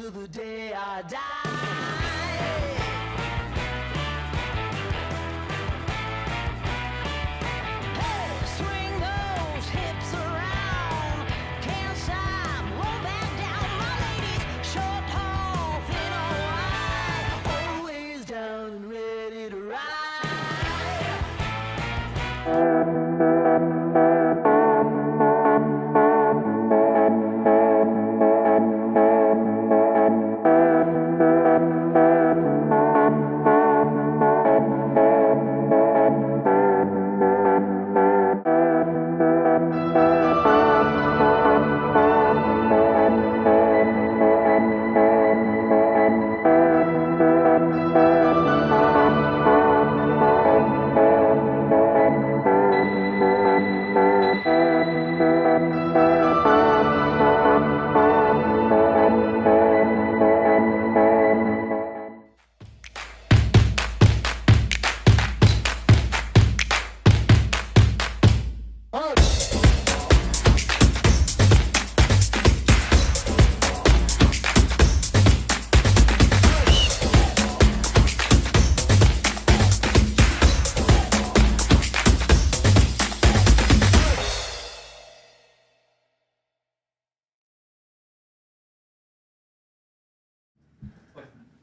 to the day I die.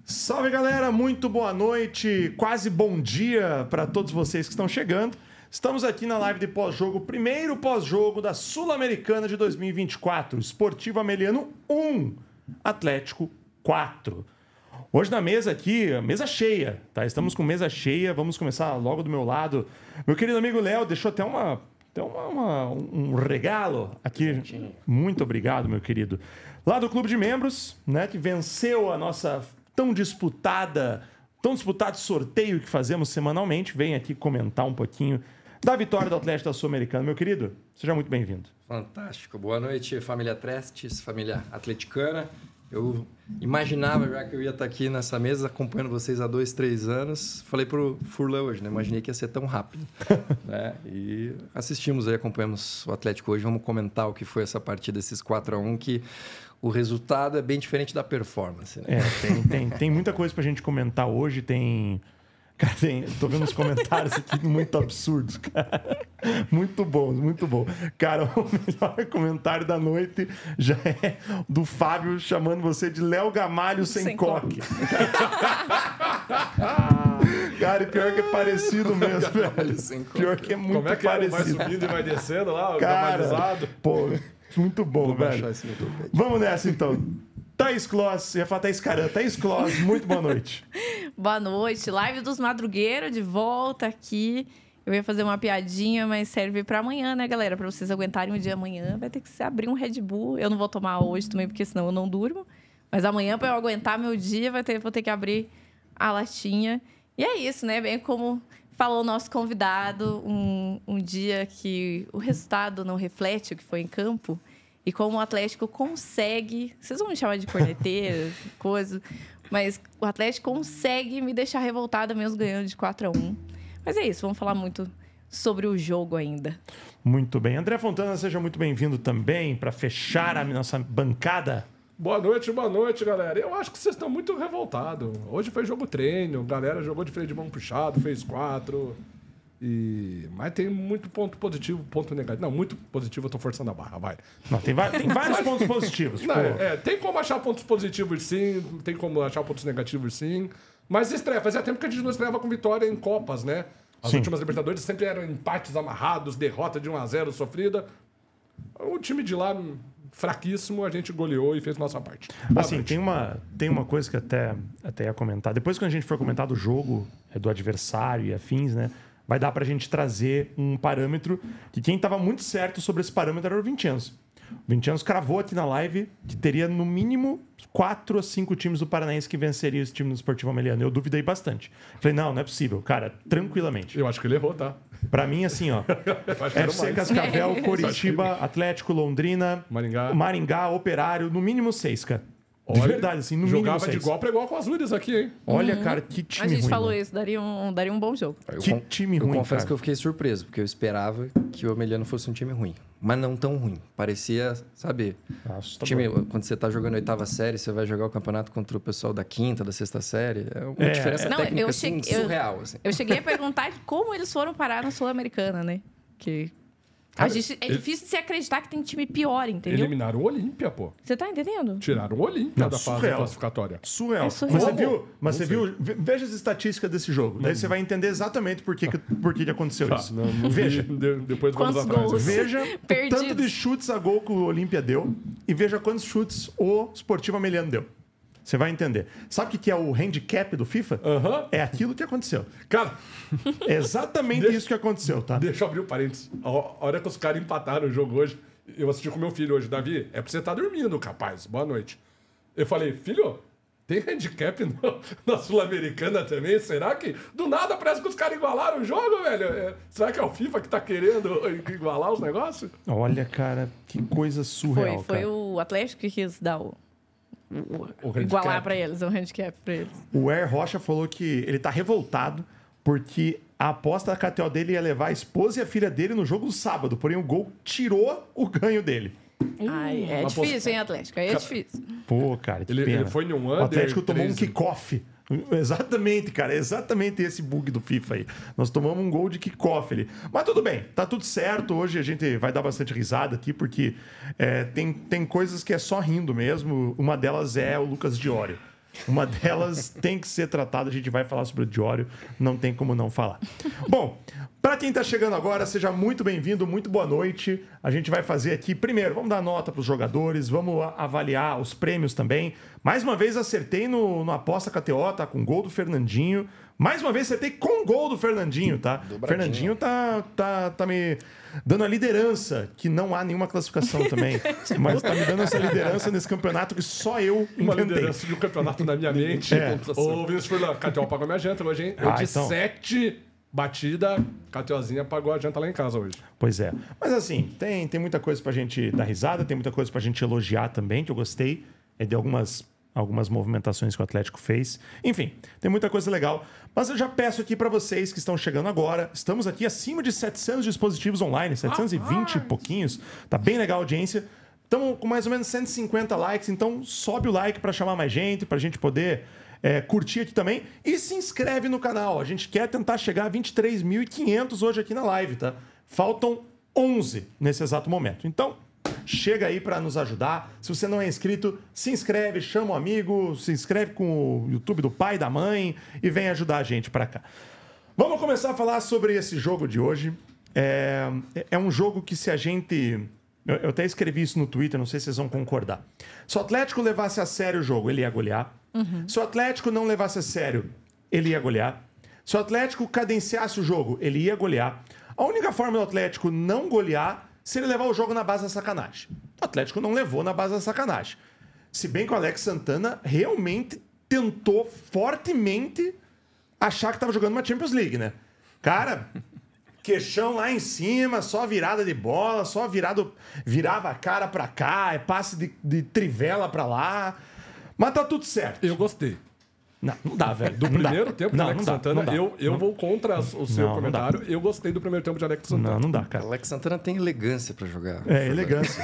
Salve, galera! Muito boa noite, quase bom dia para todos vocês que estão chegando. Estamos aqui na live de pós-jogo, primeiro pós-jogo da Sul-Americana de 2024. Sportivo Ameliano 1, Atlético 4. Hoje na mesa aqui, mesa cheia, tá? Estamos com mesa cheia, vamos começar logo do meu lado. Meu querido amigo Léo deixou até um regalo aqui. Muito obrigado, meu querido. Lá do Clube de Membros, né, que venceu a nossa... tão disputado sorteio que fazemos semanalmente, vem aqui comentar um pouquinho da vitória do Atlético da Sul-Americana. Meu querido, seja muito bem-vindo. Fantástico. Boa noite, família Trestes, família atleticana. Eu imaginava já que eu ia estar aqui nessa mesa acompanhando vocês há 2, 3 anos. Falei para o Furlan hoje, não imaginei que ia ser tão rápido. Né? E assistimos aí, acompanhamos o Atlético hoje. Vamos comentar o que foi essa partida, esses 4-1 que... O resultado é bem diferente da performance, né? É, tem muita coisa pra gente comentar hoje, tem... Cara, tô vendo os comentários aqui muito absurdos, cara. Muito bom, muito bom. Cara, o melhor comentário da noite já é do Fábio chamando você de Léo Gamalho sem coque. Cara, e pior que é parecido mesmo, velho. Pior que é muito parecido. Como é que parecido. Vai subindo e vai descendo lá, o gamalizado? Pô... Muito bom, velho. Vamos nessa, então. Thaís Kloss, muito boa noite. Boa noite. Live dos Madrugueiros, de volta aqui. Eu ia fazer uma piadinha, mas serve pra amanhã, né, galera? Pra vocês aguentarem um dia amanhã, vai ter que se abrir um Red Bull. Eu não vou tomar hoje também, porque senão eu não durmo. Mas amanhã, pra eu aguentar meu dia, vou ter que abrir a latinha. E é isso, né? Bem como... Falou o nosso convidado, um dia que o resultado não reflete o que foi em campo. E como o Atlético consegue... Vocês vão me chamar de corneteiro, coisa. Mas o Atlético consegue me deixar revoltada mesmo ganhando de 4-1. Mas é isso, vamos falar muito sobre o jogo ainda. Muito bem. André Fontana, seja muito bem-vindo também para fechar a nossa bancada. Boa noite, galera. Eu acho que vocês estão muito revoltados. Hoje foi jogo treino, a galera jogou de freio de mão puxado, fez 4. Mas tem muito ponto positivo, ponto negativo. Não, muito positivo, eu tô forçando a barra, vai. Não, tem vários pontos positivos. Tipo... Não, tem como achar pontos positivos, sim. Tem como achar pontos negativos, sim. Mas estreia, fazia tempo que a gente não estreava com vitória em Copas, né? As últimas Libertadores sempre eram empates amarrados, derrota de 1-0 sofrida. O time de lá... fraquíssimo, a gente goleou e fez nossa parte. Assim, tem uma coisa que até ia comentar. Depois que a gente for comentar do jogo, do adversário e afins, né? Vai dar pra gente trazer um parâmetro que quem tava muito certo sobre esse parâmetro era o Vincenzo. O Vincenzo cravou aqui na live que teria no mínimo 4 a 5 times do Paranaense que venceria esse time do Sportivo Ameliano. Eu duvidei bastante. Falei, não é possível, cara, tranquilamente. Eu acho que ele errou, tá? Pra mim, assim, ó. FC Cascavel, Coritiba, Atlético, Londrina, Maringá, Operário, no mínimo 6, cara. De verdade, assim, no jogava mínimo, de igual para igual com as Urias aqui, hein? Olha, cara, que time ruim. A gente falou isso, daria um bom jogo. Que time ruim, cara. Eu confesso que eu fiquei surpreso, porque eu esperava que o Ameliano fosse um time ruim. Mas não tão ruim. Parecia, sabe... Nossa, time, quando você tá jogando oitava série, você vai jogar o campeonato contra o pessoal da quinta, da sexta série. É uma diferença técnica, assim, surreal. Assim. Eu cheguei a perguntar como eles foram parar na Sul-Americana, né? Que... Cara, é difícil de se acreditar que tem time pior, entendeu? Eliminaram o Olímpia, pô. Você tá entendendo? Tiraram o Olímpia da fase classificatória. Surreal. É surreal. Mas você viu? Veja as estatísticas desse jogo. Daí você vai entender exatamente por que aconteceu isso. Não, veja. Depois vamos atrás. Veja o tanto de chutes a gol que o Olímpia deu e veja quantos chutes o Sportivo Ameliano deu. Você vai entender. Sabe o que é o handicap do FIFA? Uhum. É aquilo que aconteceu. Cara, é exatamente isso que aconteceu, tá? Deixa eu abrir um parênteses. A hora que os caras empataram o jogo hoje, eu assisti com meu filho hoje, Davi, é pra você estar dormindo, capaz. Boa noite. Eu falei, filho, tem handicap na Sul-Americana também? Será que do nada parece que os caras igualaram o jogo, velho? Será que é o FIFA que tá querendo igualar os negócios? Olha, cara, que coisa surreal. Foi o Atlético que quis dar o igualar para eles, um handicap para eles. O Air Rocha falou que ele tá revoltado porque a aposta da KTO dele ia levar a esposa e a filha dele no jogo do sábado, porém o gol tirou o ganho dele. Ai, é difícil, hein, Atlético? É difícil. Pô, cara, que pena. Ele foi em um under, o Atlético tomou 13. Um kickoff. Exatamente, cara, exatamente esse bug do FIFA aí. Nós tomamos um gol de kickoff ali. Mas tudo bem, tá tudo certo. Hoje a gente vai dar bastante risada aqui, porque tem coisas que é só rindo mesmo. Uma delas é o Lucas Di Yorio. Uma delas tem que ser tratada, a gente vai falar sobre o Di Yorio, não tem como não falar. Bom, para quem está chegando agora, seja muito bem-vindo, muito boa noite. A gente vai fazer aqui, primeiro, vamos dar nota para os jogadores, vamos avaliar os prêmios também. Mais uma vez acertei no aposta KTO, tá com gol do Fernandinho. Mais uma vez acertei com gol do Fernandinho, tá? O Fernandinho tá me dando a liderança, que não há nenhuma classificação também. Mas tá me dando essa liderança nesse campeonato que só eu inventei. Uma liderança de um campeonato na minha mente. Ô, Vinícius Furlan, KTO pagou minha janta hoje, hein? Eu de então. 7 batida, KTOzinha pagou a janta lá em casa hoje. Pois é. Mas assim, tem muita coisa pra gente dar risada, tem muita coisa pra gente elogiar também, que eu gostei. É de algumas movimentações que o Atlético fez. Enfim, tem muita coisa legal. Mas eu já peço aqui para vocês que estão chegando agora. Estamos aqui acima de 700 dispositivos online, 720 e pouquinhos. Tá bem legal a audiência. Estamos com mais ou menos 150 likes, então sobe o like para chamar mais gente, para a gente poder curtir aqui também. E se inscreve no canal. A gente quer tentar chegar a 23.500 hoje aqui na live, tá? Faltam 11 nesse exato momento. Então... chega aí para nos ajudar. Se você não é inscrito, se inscreve, chama um amigo, se inscreve com o YouTube do pai, da mãe e vem ajudar a gente para cá. Vamos começar a falar sobre esse jogo de hoje. É um jogo que se a gente... Eu até escrevi isso no Twitter, não sei se vocês vão concordar. Se o Atlético levasse a sério o jogo, ele ia golear. Uhum. Se o Atlético não levasse a sério, ele ia golear. Se o Atlético cadenciasse o jogo, ele ia golear. A única forma do Atlético não golear... se ele levar o jogo na base da sacanagem. O Atlético não levou na base da sacanagem. Se bem que o Alex Santana realmente tentou fortemente achar que estava jogando uma Champions League, né? Cara, queixão lá em cima, só virada de bola, só virado, virava a cara pra cá, é passe de trivela pra lá. Mas tá tudo certo. Eu gostei. Não dá, velho. Do primeiro tempo de Alex Santana, eu vou contra o seu comentário. Eu gostei do primeiro tempo de Alex Santana. Não dá, cara. Alex Santana tem elegância pra jogar. É, elegância.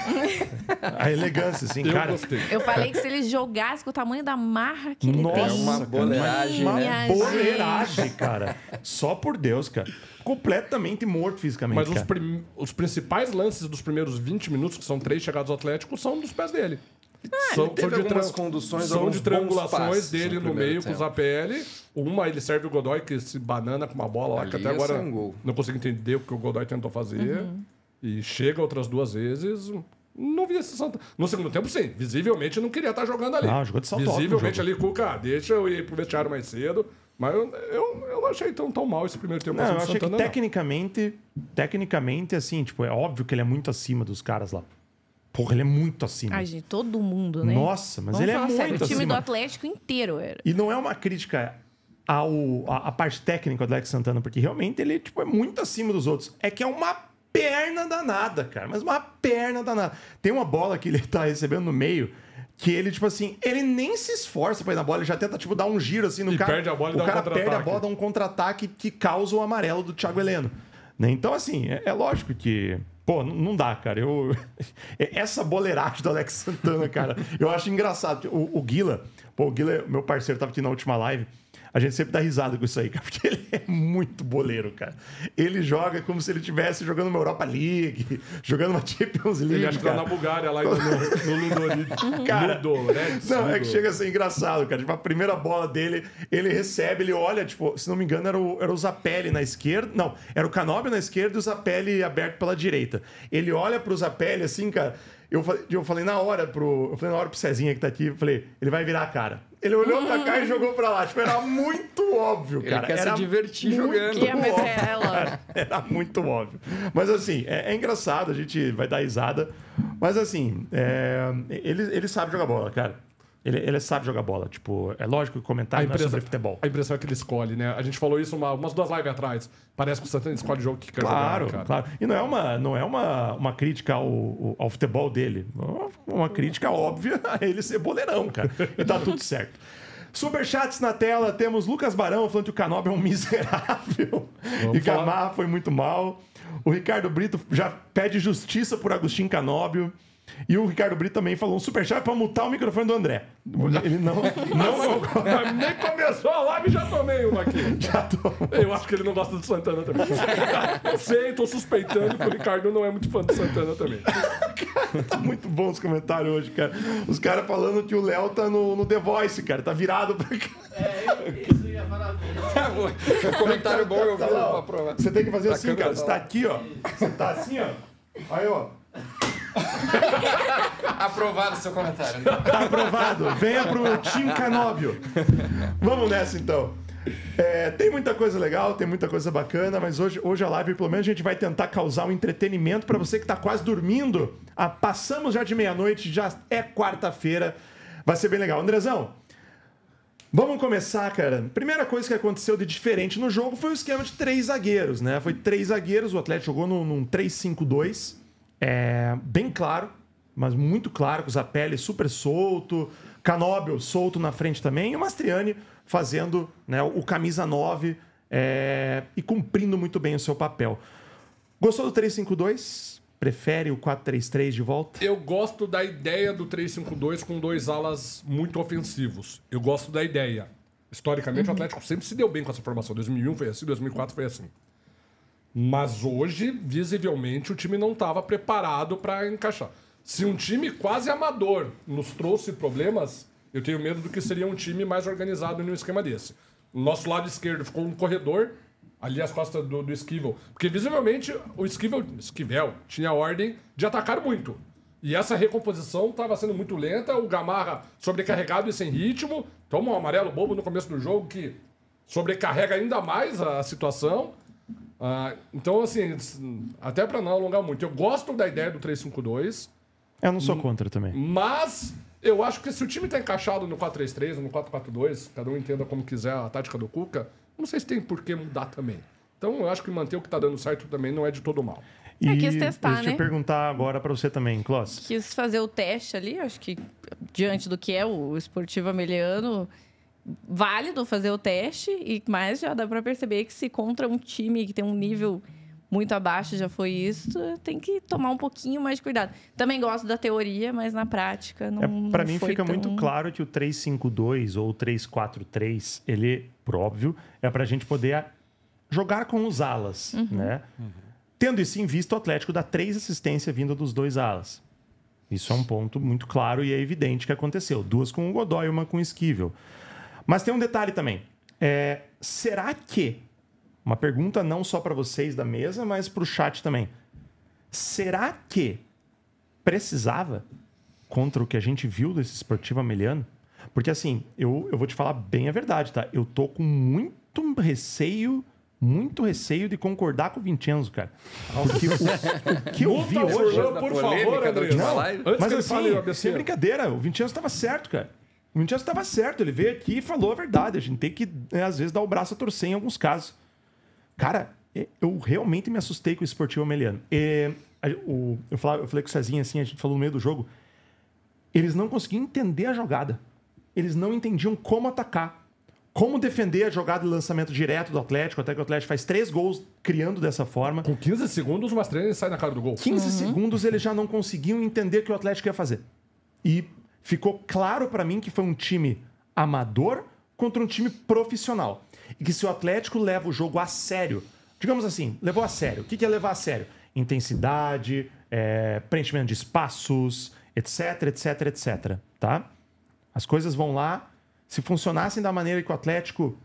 A elegância, sim, cara. Gostei. Eu falei que se ele jogasse com o tamanho da marra que ele tem. Nossa, uma boleiragem, né? Uma boleiragem, cara. Só por Deus, cara. Completamente morto fisicamente. Mas os principais lances dos primeiros 20 minutos, que são 3 chegadas ao Atlético, são dos pés dele. São de triangulações dele no meio com o Zapelli. Uma, ele serve o Godoy, que se banana com uma bola lá, que até agora não consigo entender o que o Godoy tentou fazer. Uhum. E chega outras 2 vezes. Não vi esse Santana. No segundo tempo, sim. Visivelmente não queria estar jogando ali. Jogou de salto. Visivelmente ali, Cuca, deixa eu ir pro vestiário mais cedo. Mas eu não achei tão mal esse primeiro tempo. Não, eu achei que tecnicamente, assim, tipo, é óbvio que ele é muito acima dos caras lá. Porra, ele é muito acima. Ai, gente, todo mundo, né? Nossa, mas ele é muito acima. O time do Atlético inteiro era. E não é uma crítica à parte técnica do Alex Santana, porque realmente ele é muito acima dos outros. É que é uma perna danada, cara. Mas uma perna danada. Tem uma bola que ele tá recebendo no meio, que ele, tipo assim, ele nem se esforça pra ir na bola, ele já tenta, tipo, dar um giro, assim, no cara. Perde a bola, o cara perde a bola, dá um contra-ataque que causa o amarelo do Thiago Heleno. Né? Então, assim, é lógico que... Pô, não dá, cara. Essa boleiragem do Alex Santana, cara, eu acho engraçado. O Guila, pô, o Guila, meu parceiro, tava aqui na última live. A gente sempre dá risada com isso aí, cara, porque ele é muito boleiro, cara. Ele joga como se ele estivesse jogando uma Europa League, jogando uma Champions League. Ele acha que tá na Bulgária, lá no Ludonetsk. Cara, não, é que chega a ser engraçado, cara. Tipo, a primeira bola dele, ele recebe, ele olha, tipo, se não me engano, era o Zapelli na esquerda. Não, era o Canobbio na esquerda e o Zapelli aberto pela direita. Ele olha pro Zapelli assim, cara. Eu falei na hora pro Cezinha que tá aqui, eu falei, ele vai virar a cara. Ele olhou pra cá e jogou pra lá. Tipo, era muito óbvio, cara. Ele quer se divertir jogando. Era muito óbvio. Mas, assim, é engraçado. A gente vai dar risada. Mas, assim, ele sabe jogar bola, cara. Ele sabe jogar bola. Tipo, é lógico que comentar não é sobre futebol. A impressão é que ele escolhe, né? A gente falou isso umas 2 lives atrás. Parece que o Santana escolhe o jogo que quer jogar, cara. Claro. E não é uma crítica ao futebol dele. Uma crítica óbvia a ele ser boleirão, cara. E tá tudo certo. Superchats na tela. Temos Lucas Barão falando que o Canobbio é um miserável. E Gamarra foi muito mal. O Ricardo Brito já pede justiça por Agostinho Canobbio. E o Ricardo Brito também falou um superchat pra mutar o microfone do André. Ele não nem começou a live e já tomei uma aqui. Já tomou. Eu acho que ele não gosta do Santana também. Eu sei, tô suspeitando que o Ricardo não é muito fã do Santana também. Cara, tá muito bom os comentários hoje, cara. Os caras falando que o Léo tá no The Voice, cara. Tá virado pra cá. Isso é maravilhoso. Comentário bom, eu vou pra provar. Você tem que fazer assim, cara. Você tá aqui, ó. Você tá assim, ó. Aí, ó. Aprovado o seu comentário, né? Tá aprovado, venha pro Team Canobbio. Vamos nessa então. Tem muita coisa legal, tem muita coisa bacana, mas hoje a live, pelo menos, a gente vai tentar causar um entretenimento pra você que tá quase dormindo. Passamos já de meia-noite, já é quarta-feira. Vai ser bem legal. Andrezão, vamos começar, cara. Primeira coisa que aconteceu de diferente no jogo foi o esquema de 3 zagueiros, né? Foi 3 zagueiros, o Atlético jogou num 3-5-2. Bem claro, mas muito claro, com o Zapelli super solto, Canobbio solto na frente também, e o Mastriani fazendo, né, o camisa 9 e cumprindo muito bem o seu papel. Gostou do 3-5-2? Prefere o 4-3-3 de volta? Eu gosto da ideia do 3-5-2 com 2 alas muito ofensivos. Eu gosto da ideia. Historicamente, o Atlético sempre se deu bem com essa formação. 2001 foi assim, 2004 foi assim. Mas hoje, visivelmente, o time não estava preparado para encaixar. Se um time quase amador nos trouxe problemas, eu tenho medo do que seria um time mais organizado em um esquema desse. Nosso lado esquerdo ficou um corredor, ali às costas do Esquivel. Porque, visivelmente, o Esquivel tinha a ordem de atacar muito. E essa recomposição estava sendo muito lenta, o Gamarra sobrecarregado e sem ritmo, toma um amarelo bobo no começo do jogo que sobrecarrega ainda mais a situação. Então, assim, até pra não alongar muito, eu gosto da ideia do 3-5-2. Eu não sou contra também. Mas eu acho que se o time tá encaixado no 4-3-3 ou no 4-4-2, cada um entenda como quiser a tática do Cuca, não sei se tem por que mudar também. Então eu acho que manter o que tá dando certo também não é de todo mal. Eu quis testar, né? Deixa eu perguntar agora pra você também, Kloss. Quis fazer o teste ali, acho que diante do que é o Sportivo Ameliano... Válido fazer o teste, mas já dá para perceber que se contra um time que tem um nível muito abaixo, já foi isso, tem que tomar um pouquinho mais de cuidado. Também gosto da teoria, mas na prática não para mim fica muito claro que o 3-5-2 ou 3-4-3, ele, por óbvio, é para a gente poder jogar com os alas, né? Tendo isso em vista, o Atlético dá 3 assistências vindo dos 2 alas. Isso é um ponto muito claro e é evidente que aconteceu. 2 com o Godoy, 1 com o Esquivel. Mas tem um detalhe também. Será que... Uma pergunta não só para vocês da mesa, mas para o chat também. Será que precisava contra o que a gente viu desse Sportivo Ameliano? Porque, assim, eu vou te falar bem a verdade, tá? Eu tô com muito receio de concordar com o Vincenzo, cara. Porque o que eu vi hoje... Por favor, André. Mas, assim, sem brincadeira, o Vincenzo tava certo, cara. O Vincenzo estava certo, ele veio aqui e falou a verdade. A gente tem que, às vezes, dar o braço a torcer em alguns casos. Cara, eu realmente me assustei com o Sportivo Ameliano. Eu falei com o Cezinha, assim, a gente falou no meio do jogo, eles não conseguiam entender a jogada. Eles não entendiam como atacar, como defender a jogada de lançamento direto do Atlético, até que o Atlético faz 3 gols criando dessa forma. Com 15 segundos, o Mastriani sai na cara do gol. 15 segundos, eles já não conseguiam entender o que o Atlético ia fazer. E ficou claro pra mim que foi um time amador contra um time profissional. E que se o Atlético leva o jogo a sério, digamos assim, levou a sério. O que é levar a sério? Intensidade, preenchimento de espaços, etc, etc, etc. Tá? As coisas vão lá. Se funcionassem da maneira que o Atlético,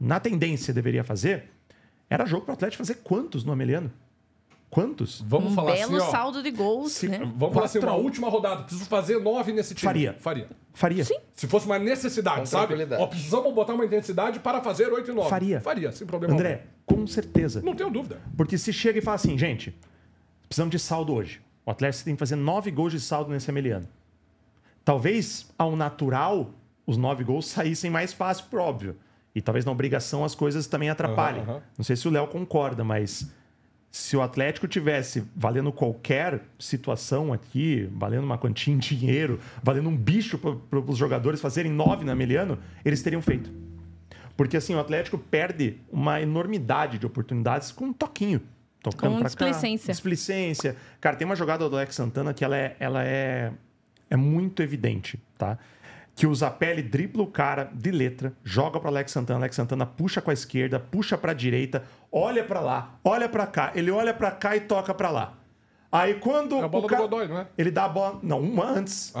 na tendência, deveria fazer, era jogo para o Atlético fazer quantos no Ameliano? Quantos? Vamos falar belo assim, ó, saldo de gols, né? Vamos falar assim, uma última rodada. Preciso fazer 9 nesse time. Faria. Sim. Se fosse uma necessidade, sabe? Ó, precisamos botar uma intensidade para fazer 8 e 9. Faria, sem problema. André, algum. Com certeza. Não tenho dúvida. Porque se chega e fala assim, gente, precisamos de saldo hoje. O Atlético tem que fazer 9 gols de saldo nesse Ameliano. Talvez, ao natural, os 9 gols saíssem mais fácil, por óbvio. E talvez na obrigação as coisas também atrapalhem. Não sei se o Léo concorda, mas... se o Atlético tivesse valendo qualquer situação aqui, valendo uma quantia em dinheiro, valendo um bicho para os jogadores fazerem 9 no Ameliano, eles teriam feito. Porque assim, o Atlético perde uma enormidade de oportunidades com um toquinho. Tocando para cá. Displicência. Cara, tem uma jogada do Alex Santana que ela é muito evidente, tá? Que o Zapelli dribla o cara de letra, joga para Alex Santana puxa com a esquerda, puxa para a direita, olha para lá, olha para cá, ele olha para cá e toca para lá. Aí quando é a bola do Godoy, não é? Ele dá a bola, não, uma antes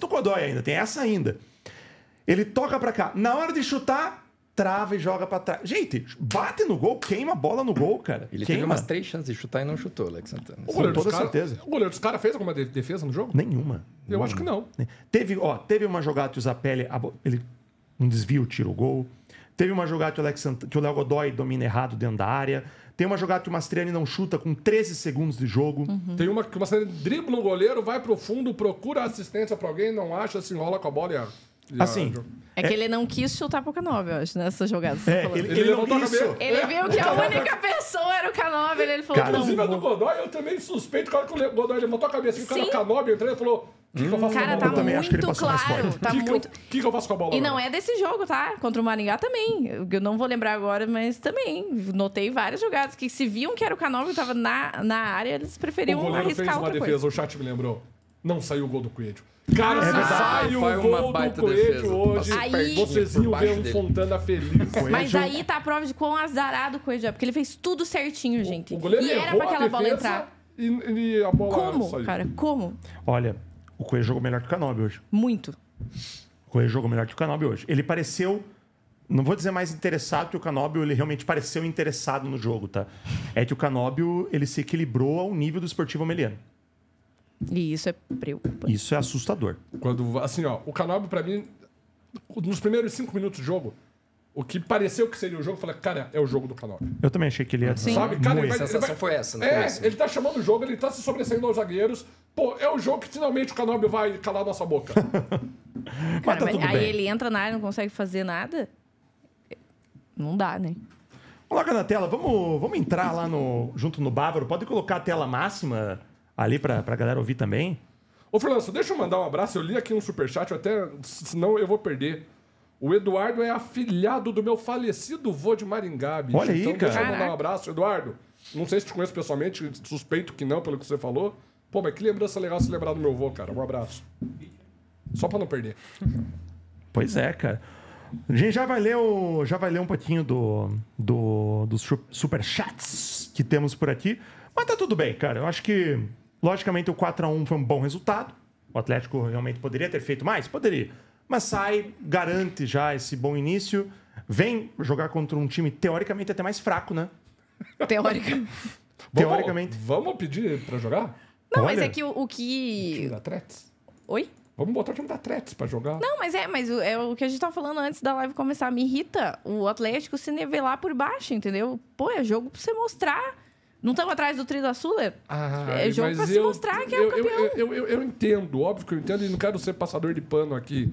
do Godoy ainda, tem essa ainda. Ele toca para cá, na hora de chutar, trava e joga para trás. Gente, bate no gol, queima a bola no gol, cara. Ele teve umas 3 chances de chutar e não chutou, Alex Santana. Com toda certeza. O goleiro dos caras fez alguma defesa no jogo? Nenhuma. Eu acho que não. Teve uma jogada que o Zapelli... ele um desvio, tira o gol. Teve uma jogada que o Léo Godoy domina errado dentro da área. Tem uma jogada que o Mastriani não chuta com 13 segundos de jogo. Tem uma que o Mastriani dribla o goleiro, vai pro fundo, procura assistência pra alguém, não acha, se enrola com a bola e... assim... que ele não quis chutar pro Canobbio, eu acho, nessa jogada. Ele não quis. Ele viu que a única pessoa era o Canobbio, ele falou cara, que não. Inclusive, do Godoy, eu também suspeito que a hora que o Godoy levantou a cabeça e o cara do Canobbio entrou e falou... cara, tá muito claro. O que eu faço com a bola agora? E não é desse jogo, tá? Contra o Maringá também. Eu não vou lembrar agora, mas também. Notei várias jogadas que se viam que era o Canobbio que tava na área, eles preferiam arriscar outra coisa. O chat me lembrou. Não saiu o gol do Coelho. Cara, saiu o gol do Coelho hoje. Aí, vocês iam ver um Fontana feliz. Mas aí tá a prova de quão azarado o Coelho é. Porque ele fez tudo certinho, gente. E era pra aquela bola entrar. E a bola saiu. Cara, como? Olha... o Coelho jogou melhor que o Canobbio hoje. Muito. O Coelho jogou melhor que o Canobbio hoje. Ele pareceu, não vou dizer mais interessado, que o Canobbio, ele realmente pareceu interessado no jogo, tá? É que o Canobbio, ele se equilibrou ao nível do Sportivo Ameliano. E isso é preocupante. Isso é assustador. Quando, assim, ó, o Canobbio, pra mim, nos primeiros 5 minutos do jogo, o que pareceu que seria o jogo, eu falei, cara, é o jogo do Canobbio. Eu também achei que ele ia... sabe, cara, a sensação foi essa, não foi essa. Ele tá chamando o jogo, ele tá se sobressaindo aos zagueiros. Pô, é o jogo que finalmente o Canobbio vai calar nossa boca. Cara, tá tudo aí bem. Ele entra na área e não consegue fazer nada? Não dá, né? Coloca na tela, vamos entrar lá junto no Bávaro. Pode colocar a tela máxima ali pra galera ouvir também. Ô, Furlan, deixa eu mandar um abraço. Eu li aqui um superchat, senão eu vou perder. O Eduardo é afilhado do meu falecido vô de Maringá, bicho. Olha aí, então, cara. Deixa eu mandar um abraço. Eduardo, não sei se te conheço pessoalmente, suspeito que não, pelo que você falou. Pô, mas que lembrança legal se lembrar do meu avô, cara. Um abraço. Só pra não perder. Pois é, cara. A gente já vai ler um pouquinho dos superchats que temos por aqui. Mas tá tudo bem, cara. Eu acho que, logicamente, o 4x1 foi um bom resultado. O Atlético realmente poderia ter feito mais? Poderia. Mas sai, garante já esse bom início. Vem jogar contra um time, teoricamente, até mais fraco, né? Teoricamente. Vamos pedir pra jogar? Não, olha, mas é que o que... o time da Tretes? Oi? Vamos botar o time da Tretes pra jogar. Não, mas é o que a gente tava falando antes da live começar. Me irrita o Atlético se nivelar por baixo, entendeu? Pô, é jogo pra você mostrar. Não estamos atrás do Tri da Sula? É jogo pra se mostrar que é o campeão. Eu entendo, óbvio que eu entendo. E não quero ser passador de pano aqui.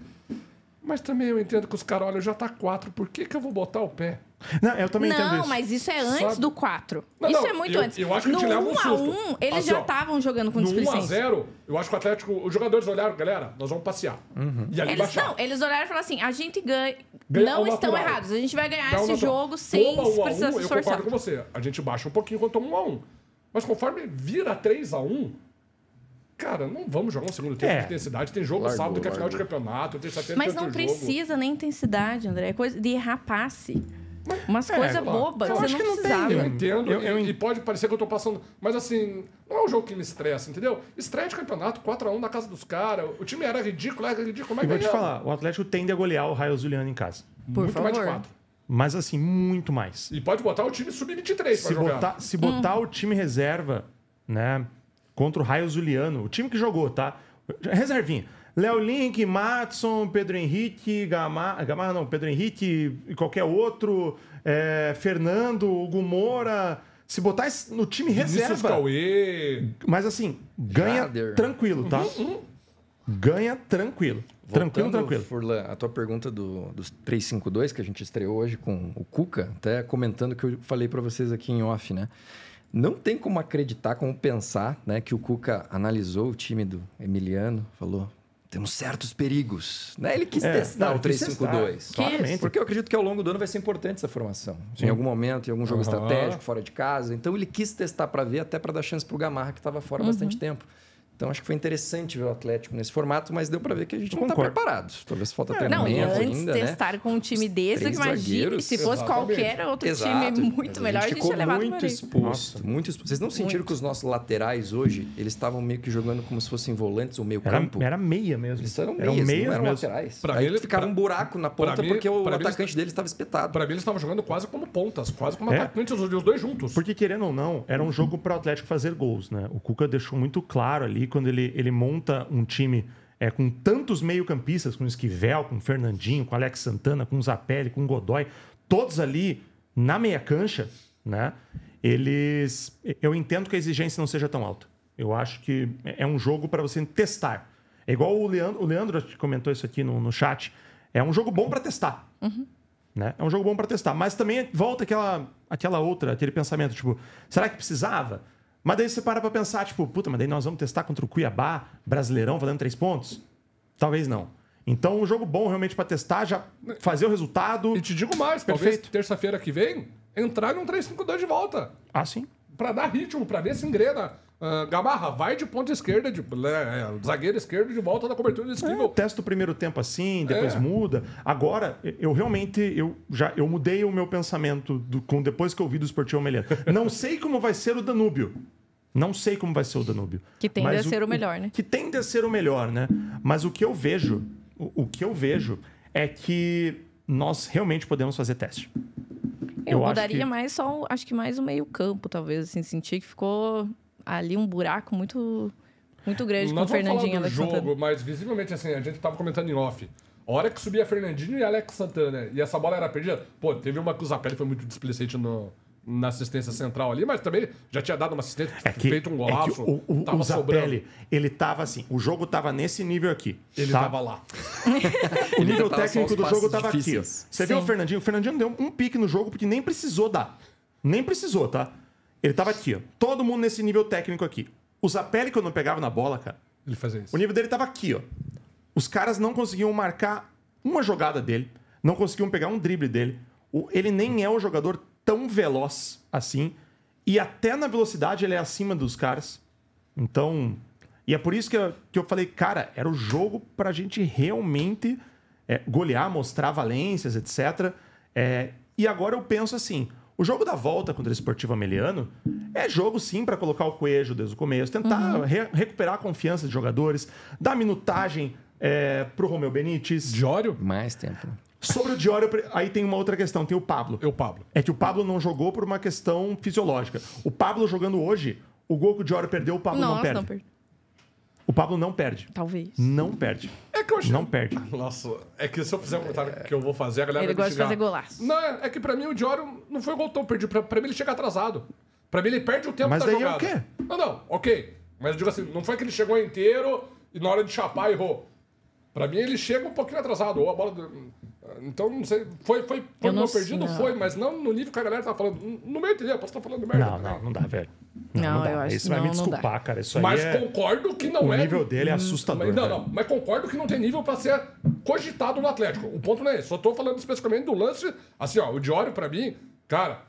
Mas também eu entendo que os caras, olha, já tá 4, por que que eu vou botar o pé? Não, eu também entendo isso. Não, mas isso é antes do 4. Isso é muito antes. Eu acho que a gente leva um susto. No 1x1, eles já estavam jogando com displicência. No 1x0, eu acho que o Atlético... Os jogadores olharam, galera, nós vamos passear. E ali baixaram. Não, eles olharam e falaram assim, a gente ganha... Não estão errados, a gente vai ganhar esse jogo sem precisar se esforçar. Eu concordo com você. A gente baixa um pouquinho quando toma 1x1. Mas conforme vira 3x1... Cara, não vamos jogar um segundo tempo de intensidade. Tem jogo sábado que é final de campeonato. Tem mas não precisa nem intensidade, André. É coisa de rapace. Umas coisas bobas. Eu acho que não tem. Eu entendo. E pode parecer que eu tô passando... Mas assim, não é um jogo que me estressa, entendeu? Estreia de campeonato, 4x1 na casa dos caras. O time era ridículo. Mas eu vou te falar, o Atlético tende a golear o Raio Zuliano em casa. Por favor. Muito mais de 4. Mas assim, muito mais. E pode botar o time sub-23 pra jogar. Se botar o time reserva, né... Contra o Raio Zuliano, o time que jogou, tá? Reservinha. Léo Link, Matson, Pedro Henrique, Gamarra não, Pedro Henrique e qualquer outro, Fernando, Hugo Moura. Se botar no time reserva... Cauê. Mas assim, ganha tranquilo, tá? Ganha tranquilo. Voltando, tranquilo. Furlan, a tua pergunta dos 352 que a gente estreou hoje com o Cuca, até comentando que eu falei pra vocês aqui em off, né? Não tem como acreditar, como pensar, né, que o Cuca analisou o time do Emiliano, falou, temos certos perigos. Né? Ele quis testar o 352. Porque eu acredito que ao longo do ano vai ser importante essa formação. Sim. Em algum momento, em algum jogo estratégico, fora de casa. Então, ele quis testar para ver, até para dar chance para o Gamarra, que estava fora há bastante tempo. Então, acho que foi interessante ver o Atlético nesse formato, mas deu para ver que a gente não está preparado. Talvez falta treinamento ainda, né? Não, antes de testar com um time desse, imagina se fosse qualquer outro time muito melhor, a gente ia levar muito exposto, muito exposto. Vocês não sentiram que os nossos laterais hoje, eles estavam meio que jogando como se fossem volantes ou meio campo? Era meia mesmo. Eles eram meias, não eram laterais. Aí ficaram um buraco na ponta porque o atacante deles estava espetado. Para mim, eles estavam jogando quase como pontas, quase como atacantes, os dois juntos. Porque, querendo ou não, era um jogo para o Atlético fazer gols, né? O Cuca deixou muito claro ali quando ele monta um time com tantos meio-campistas, com o Esquivel, com o Fernandinho, com o Alex Santana, com o Zapelli, com o Godoy, todos ali na meia-cancha, né? Eu entendo que a exigência não seja tão alta. Eu acho que é um jogo para você testar. É igual o Leandro comentou isso aqui no chat. É um jogo bom para testar. Né? É um jogo bom para testar. Mas também volta aquele pensamento, tipo, será que precisava? Mas daí você para pensar, tipo, puta, mas daí nós vamos testar contra o Cuiabá, Brasileirão, valendo 3 pontos? Talvez não. Então, um jogo bom realmente para testar, já fazer o resultado. E te digo mais, talvez terça-feira que vem, entrar num 3-5-2 de volta. Ah, sim. Para dar ritmo, para ver se engrena. Gamarra, vai de ponta esquerda, zagueiro esquerdo de volta da cobertura do Esquivel. Testa o primeiro tempo assim, depois muda. Agora, eu realmente eu mudei o meu pensamento depois que eu vi do Sportivo Ameliano. Não sei como vai ser o Danúbio. Não sei como vai ser o Danúbio. Que tende a ser o melhor, né? Que tende a ser o melhor, né? Mas o que eu vejo, é que nós realmente podemos fazer teste. Eu mudaria mais só, acho que mais o meio-campo, talvez, assim, sentir que ficou ali um buraco muito grande com o Fernandinho e Alex Santana. Mas visivelmente, assim, a gente tava comentando em off. A hora que subia Fernandinho e Alex Santana e essa bola era perdida, pô, teve uma que o Zapelli foi muito displicente na assistência central ali, mas também já tinha dado uma assistência, feito um golaço. O Zapelli, ele tava assim, o jogo tava nesse nível aqui. Ele tava lá. O nível técnico do jogo tava aqui. Você viu o Fernandinho? O Fernandinho deu um pique no jogo porque nem precisou dar. Nem precisou, tá? Ele tava aqui, ó. Todo mundo nesse nível técnico aqui. O Zapelli, que eu não pegava na bola, cara... Ele fazia isso. O nível dele tava aqui, ó. Os caras não conseguiam marcar uma jogada dele. Não conseguiam pegar um drible dele. Ele nem é um jogador tão veloz assim. E até na velocidade ele é acima dos caras. Então... E é por isso que eu falei, cara, era o jogo pra gente realmente golear, mostrar valências, etc. E agora eu penso assim... O jogo da volta contra o Sportivo Ameliano é jogo, sim, para colocar o Coelho desde o começo, tentar recuperar a confiança dos jogadores, dar minutagem pro Romeu Benítez. Diório? Mais tempo. Sobre o Diório, aí tem uma outra questão, tem o Pablo. É que o Pablo não jogou por uma questão fisiológica. O Pablo jogando hoje, o gol que o Diório perdeu, o Pablo não perde. O Pablo não perde. Talvez. Não perde. É que eu achei... Não perde. Nossa, é que se eu fizer um comentário que eu vou fazer, a galera vai chegar... Ele gosta de fazer golaço. Não, é que pra mim o Diório não foi gol tão perdido. Pra mim ele chega atrasado. Pra mim ele perde o tempo da jogada. Mas daí é o quê? Não, ok. Mas eu digo assim, não foi que ele chegou inteiro e na hora de chapar errou. Pra mim, ele chega um pouquinho atrasado. Ou a bola... Então, não sei... Foi meu perdido? Não. Foi, mas não no nível que a galera tá falando. No meu entender, eu posso estar falando merda. Não dá, velho. Não dá. Eu acho que vai me desculpar, cara. Isso aí mas é... concordo que não é... O nível dele é assustador. Mas concordo que não tem nível pra ser cogitado no Atlético. O ponto não é esse. Só tô falando especificamente do lance... Assim, ó, o Di Yorio, pra mim, cara,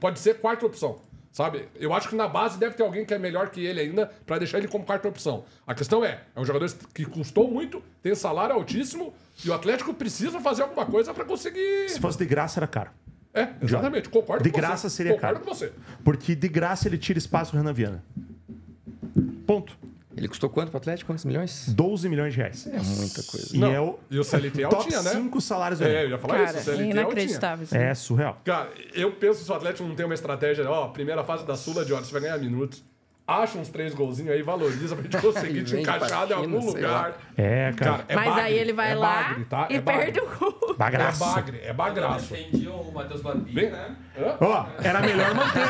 pode ser quarta opção. Sabe? Eu acho que na base deve ter alguém que é melhor que ele ainda pra deixar ele como quarta opção. A questão é um jogador que custou muito, tem salário altíssimo e o Atlético precisa fazer alguma coisa pra conseguir... Se fosse de graça, era caro. É, exatamente. Concordo com você. De graça seria caro. Concordo com você. Porque de graça ele tira espaço do Renan Viana. Ponto. Ele custou quanto pro Atlético? Quantos milhões? 12 milhões de reais. É muita coisa. E, não, e o CLT alto tinha, né? Top 5 salários. É, eu ia falar isso. O CLT inacreditável. Altinha. É surreal. Cara, eu penso se o Atlético não tem uma estratégia, ó, primeira fase da Sula de hora, você vai ganhar minutos. Acha uns 3 golzinhos aí, valoriza pra gente conseguir te encaixar em algum lugar. É, cara. Mas bagre, aí ele vai lá bagre, tá? E perde o gol. Bagraço. É bagraço. Defendiam o Matheus Babi, né? Ó, era melhor manter.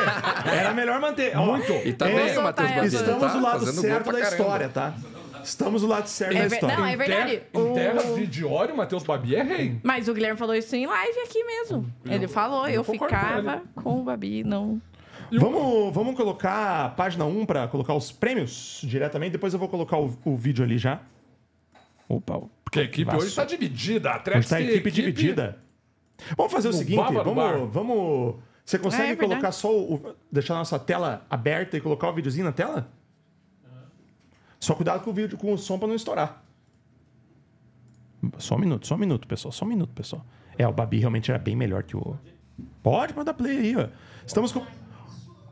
Era melhor manter. Muito. E também o Matheus Babi. Estamos do lado certo da história, tá? Estamos do lado certo da história. Não, é verdade. Em terras de Di Yorio, o Matheus Babi é rei. Mas o Guilherme falou isso em live aqui mesmo. Ele falou, eu ficava com o Babi, não... Vamos colocar a página 1 para colocar os prêmios diretamente. Depois eu vou colocar o vídeo ali já. Opa. Porque a equipe hoje está dividida. Está a equipe dividida. Vamos fazer o seguinte. Vamos. Você consegue colocar só o... Deixar a nossa tela aberta e colocar o videozinho na tela? Só cuidado com o vídeo, com o som para não estourar. Só um minuto, pessoal. É, o Babi realmente era bem melhor que o... Pode mandar play aí, ó. Estamos com...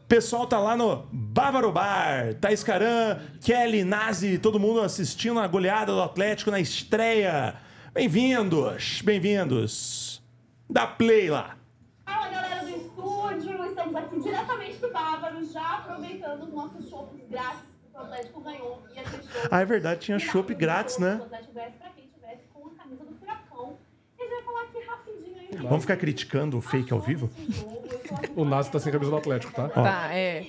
Pessoal tá lá no Bávaro Bar, Thaís Caran, Kelly, Nazi, todo mundo assistindo a goleada do Atlético na estreia. Bem-vindos, bem-vindos. Dá play lá. Fala, galera do estúdio, estamos aqui diretamente do Bávaro, já aproveitando os nossos shoppings grátis que o Atlético ganhou. E a gente é verdade, tinha shopping grátis, né? O Atlético ganhou pra quem tivesse com a camisa do Furacão. A gente vai falar aqui rapidinho aí. Vamos ficar criticando o fake ao vivo? O Nazi tá sem camisa do Atlético, tá? Tá, é.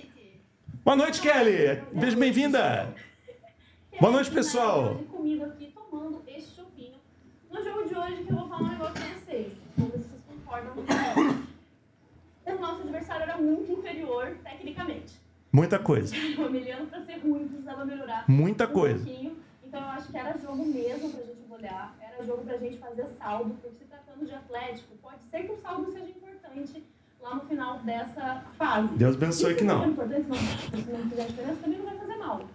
Boa noite, Kelly. Beijo, bem-vinda. Boa noite, pessoal. Comigo aqui, tomando este chopinho. No jogo de hoje, que eu vou falar um negócio pra vocês. Como vocês concordam com ela. O nosso adversário era muito inferior, tecnicamente. Muita coisa. O Ameliano, pra ser ruim, precisava melhorar. Muita coisa. Então, eu acho que era jogo mesmo pra gente olhar. Era jogo pra gente fazer saldo. Porque se tratando de Atlético, pode ser que o saldo seja importante lá no final dessa fase. Deus abençoe que não. Se não fizer diferença, também não vai fazer mal.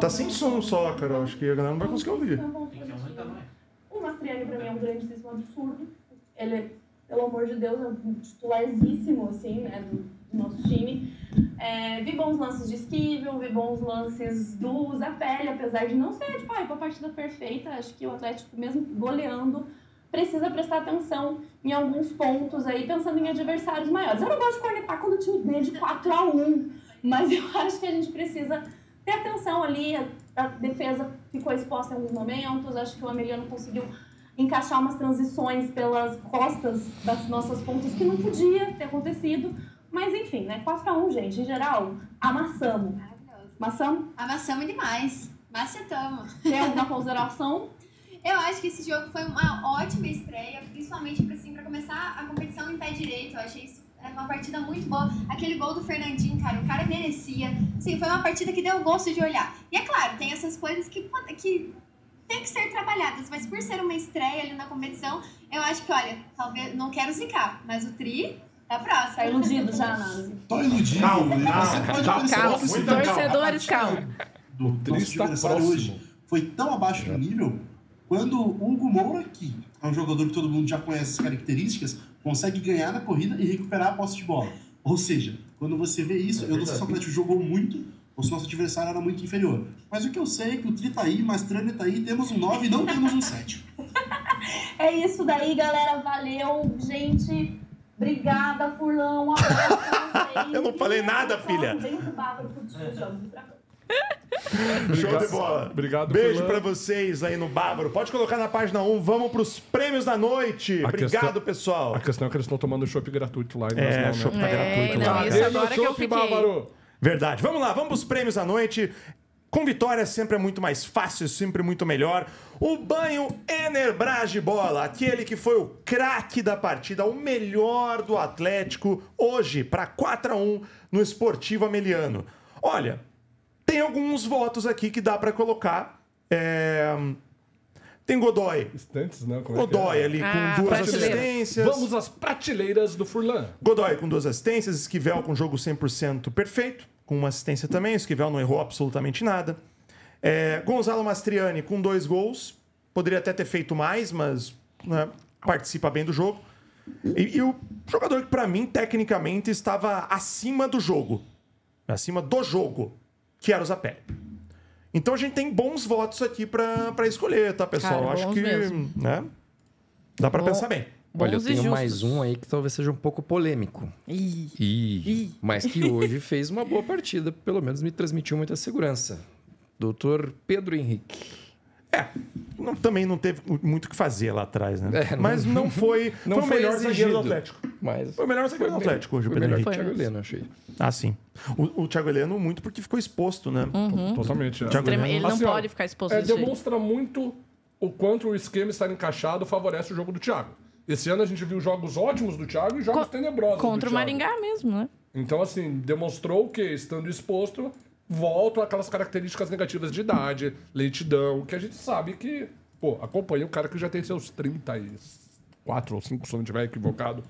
Tá sem som só, cara. Acho que a galera não vai conseguir ouvir. O Mastriani, pra mim, é um grandíssimo absurdo. Ele, pelo amor de Deus, é um titularzíssimo, assim, né, do nosso time. É, vi bons lances de Esquivel, vi bons lances do Zapelli, apesar de não ser, tipo, uma partida perfeita. Acho que o Atlético, mesmo goleando, precisa prestar atenção em alguns pontos aí, pensando em adversários maiores. Eu não gosto de cornetar quando o time ganha de 4-1, mas eu acho que a gente precisa ter atenção ali. A defesa ficou exposta em alguns momentos, acho que o Ameliano conseguiu encaixar umas transições pelas costas das nossas pontas que não podia ter acontecido, mas enfim, né? 4-1, gente, em geral, amassamos. Amassamos? Amassamos demais, macetamos. Tem alguma consideração? Eu acho que esse jogo foi uma ótima estreia, principalmente assim, para começar a competição em pé direito. Eu achei isso uma partida muito boa. Aquele gol do Fernandinho, cara, o cara merecia. Sim, foi uma partida que deu gosto de olhar. E é claro, tem essas coisas que tem que ser trabalhadas, mas por ser uma estreia ali na competição, eu acho que, olha, talvez não quero zicar, mas o Tri... Tá próximo. Tá iludido já, Nazi. Tô iludido. Calma. Torcedores, calma. O Tri está próximo. Hoje foi tão abaixo do nível... Quando o Hugo Moura, que é um jogador que todo mundo já conhece as características, consegue ganhar na corrida e recuperar a posse de bola. Ou seja, quando você vê isso, eu não sei se o Atlético jogou muito ou se o nosso adversário era muito inferior. Mas o que eu sei é que o Tri tá aí, Mastrani tá aí, temos um 9 e não temos um 7. É isso daí, galera. Valeu, gente. Obrigada, Furlan. Um abraço pra vocês. Eu não falei nada, filha. Show de bola. Obrigado, beijo pra vocês aí no Bávaro. Pode colocar na página 1. Vamos pros prêmios da noite. Obrigado, pessoal. A questão é que eles estão tomando chopp gratuito lá. É, chopp tá gratuito lá. Isso agora que eu fiquei. Verdade. Vamos lá, vamos pros prêmios da noite. Com vitória sempre é muito mais fácil, sempre é muito melhor. O banho Enerbras de bola, aquele que foi o craque da partida, o melhor do Atlético, hoje para 4-1 no Sportivo Ameliano. Olha, tem alguns votos aqui que dá para colocar. Tem Godoy. Estantes, não, como Godoy é? Ali com duas assistências. Vamos às prateleiras do Furlan. Godoy com duas assistências, Esquivel com jogo 100% perfeito, com uma assistência também. Esquivel não errou absolutamente nada. Gonzalo Mastriani com 2 gols. Poderia até ter feito mais, mas né, participa bem do jogo. E o jogador que, para mim, tecnicamente, estava acima do jogo. Acima do jogo, que era o Zapelli. Então a gente tem bons votos aqui pra escolher, tá, pessoal? Cara, acho que mesmo, né? Dá pra pensar bem. Olha, eu tenho mais um aí que talvez seja um pouco polêmico. Mas que hoje fez uma boa partida, pelo menos me transmitiu muita segurança. Doutor Pedro Henrique. Também não teve muito o que fazer lá atrás, né? Mas não foi. Não foi o melhor zagueiro do Atlético. Mas foi o melhor zagueiro do Atlético hoje, o Pedro Henrique. Foi o Thiago Heleno, achei. Ah, sim. O Thiago Heleno, muito porque ficou exposto, né? Totalmente. Ele não pode ficar exposto. Demonstra muito o quanto o esquema estar encaixado favorece o jogo do Thiago. Esse ano a gente viu jogos ótimos do Thiago e jogos tenebrosos. Contra o Maringá mesmo, né? Então, assim, demonstrou que, estando exposto, voltam aquelas características negativas de idade, lentidão, que a gente sabe que, pô, acompanha o cara que já tem seus 34 ou 5, se eu não estiver equivocado.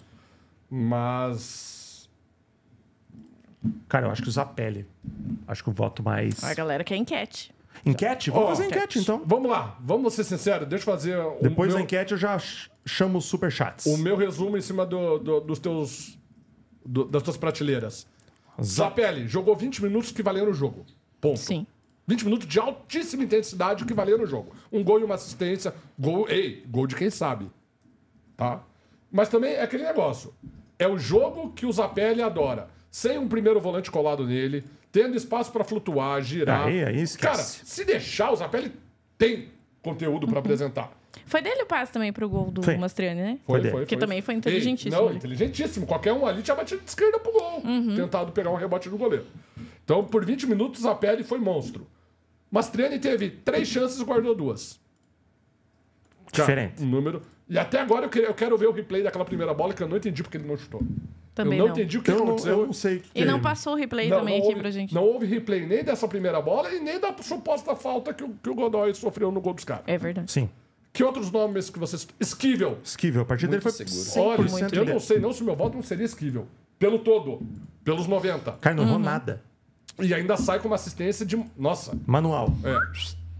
Mas... cara, eu acho que o Zapelli. Acho que o voto mais... A galera quer enquete. Enquete? Vamos fazer enquete, então. Vamos lá. Vamos ser sinceros. Deixa eu fazer... Depois da enquete eu já chamo os superchats. O meu resumo em cima das tuas prateleiras. Zapelli jogou 20 minutos que valeram o jogo. Ponto. Sim. 20 minutos de altíssima intensidade que valeram o jogo. Um gol e uma assistência. Gol de quem sabe. Tá? Mas também é aquele negócio. É o jogo que o Zapelli adora. Sem um primeiro volante colado nele, tendo espaço pra flutuar, girar. Aí cara, se deixar, o Zapelli tem conteúdo pra apresentar. Foi dele o passe também pro gol do Mastriani, né? Foi. Que também foi inteligentíssimo. Inteligentíssimo. Qualquer um ali tinha batido de esquerda pro gol. Tentado pegar um rebote do goleiro. Então, por 20 minutos, a pele foi monstro. Mastriani teve 3 chances e guardou 2. Diferente. E até agora eu quero ver o replay daquela primeira bola que eu não entendi porque ele não chutou. Também eu não entendi o que aconteceu. Eu não sei. E não passou o replay também aqui pra gente. Não houve replay nem dessa primeira bola e nem da suposta falta que o Godoy sofreu no gol dos caras. É verdade. Sim. Que outros nomes que vocês... Esquivel. Esquivel, a partir dele foi seguro. Olha, eu não sei não se o meu voto não seria Esquivel. Pelo todo. Pelos 90. Cara, não errou nada. E ainda sai com uma assistência de... Nossa. Manual.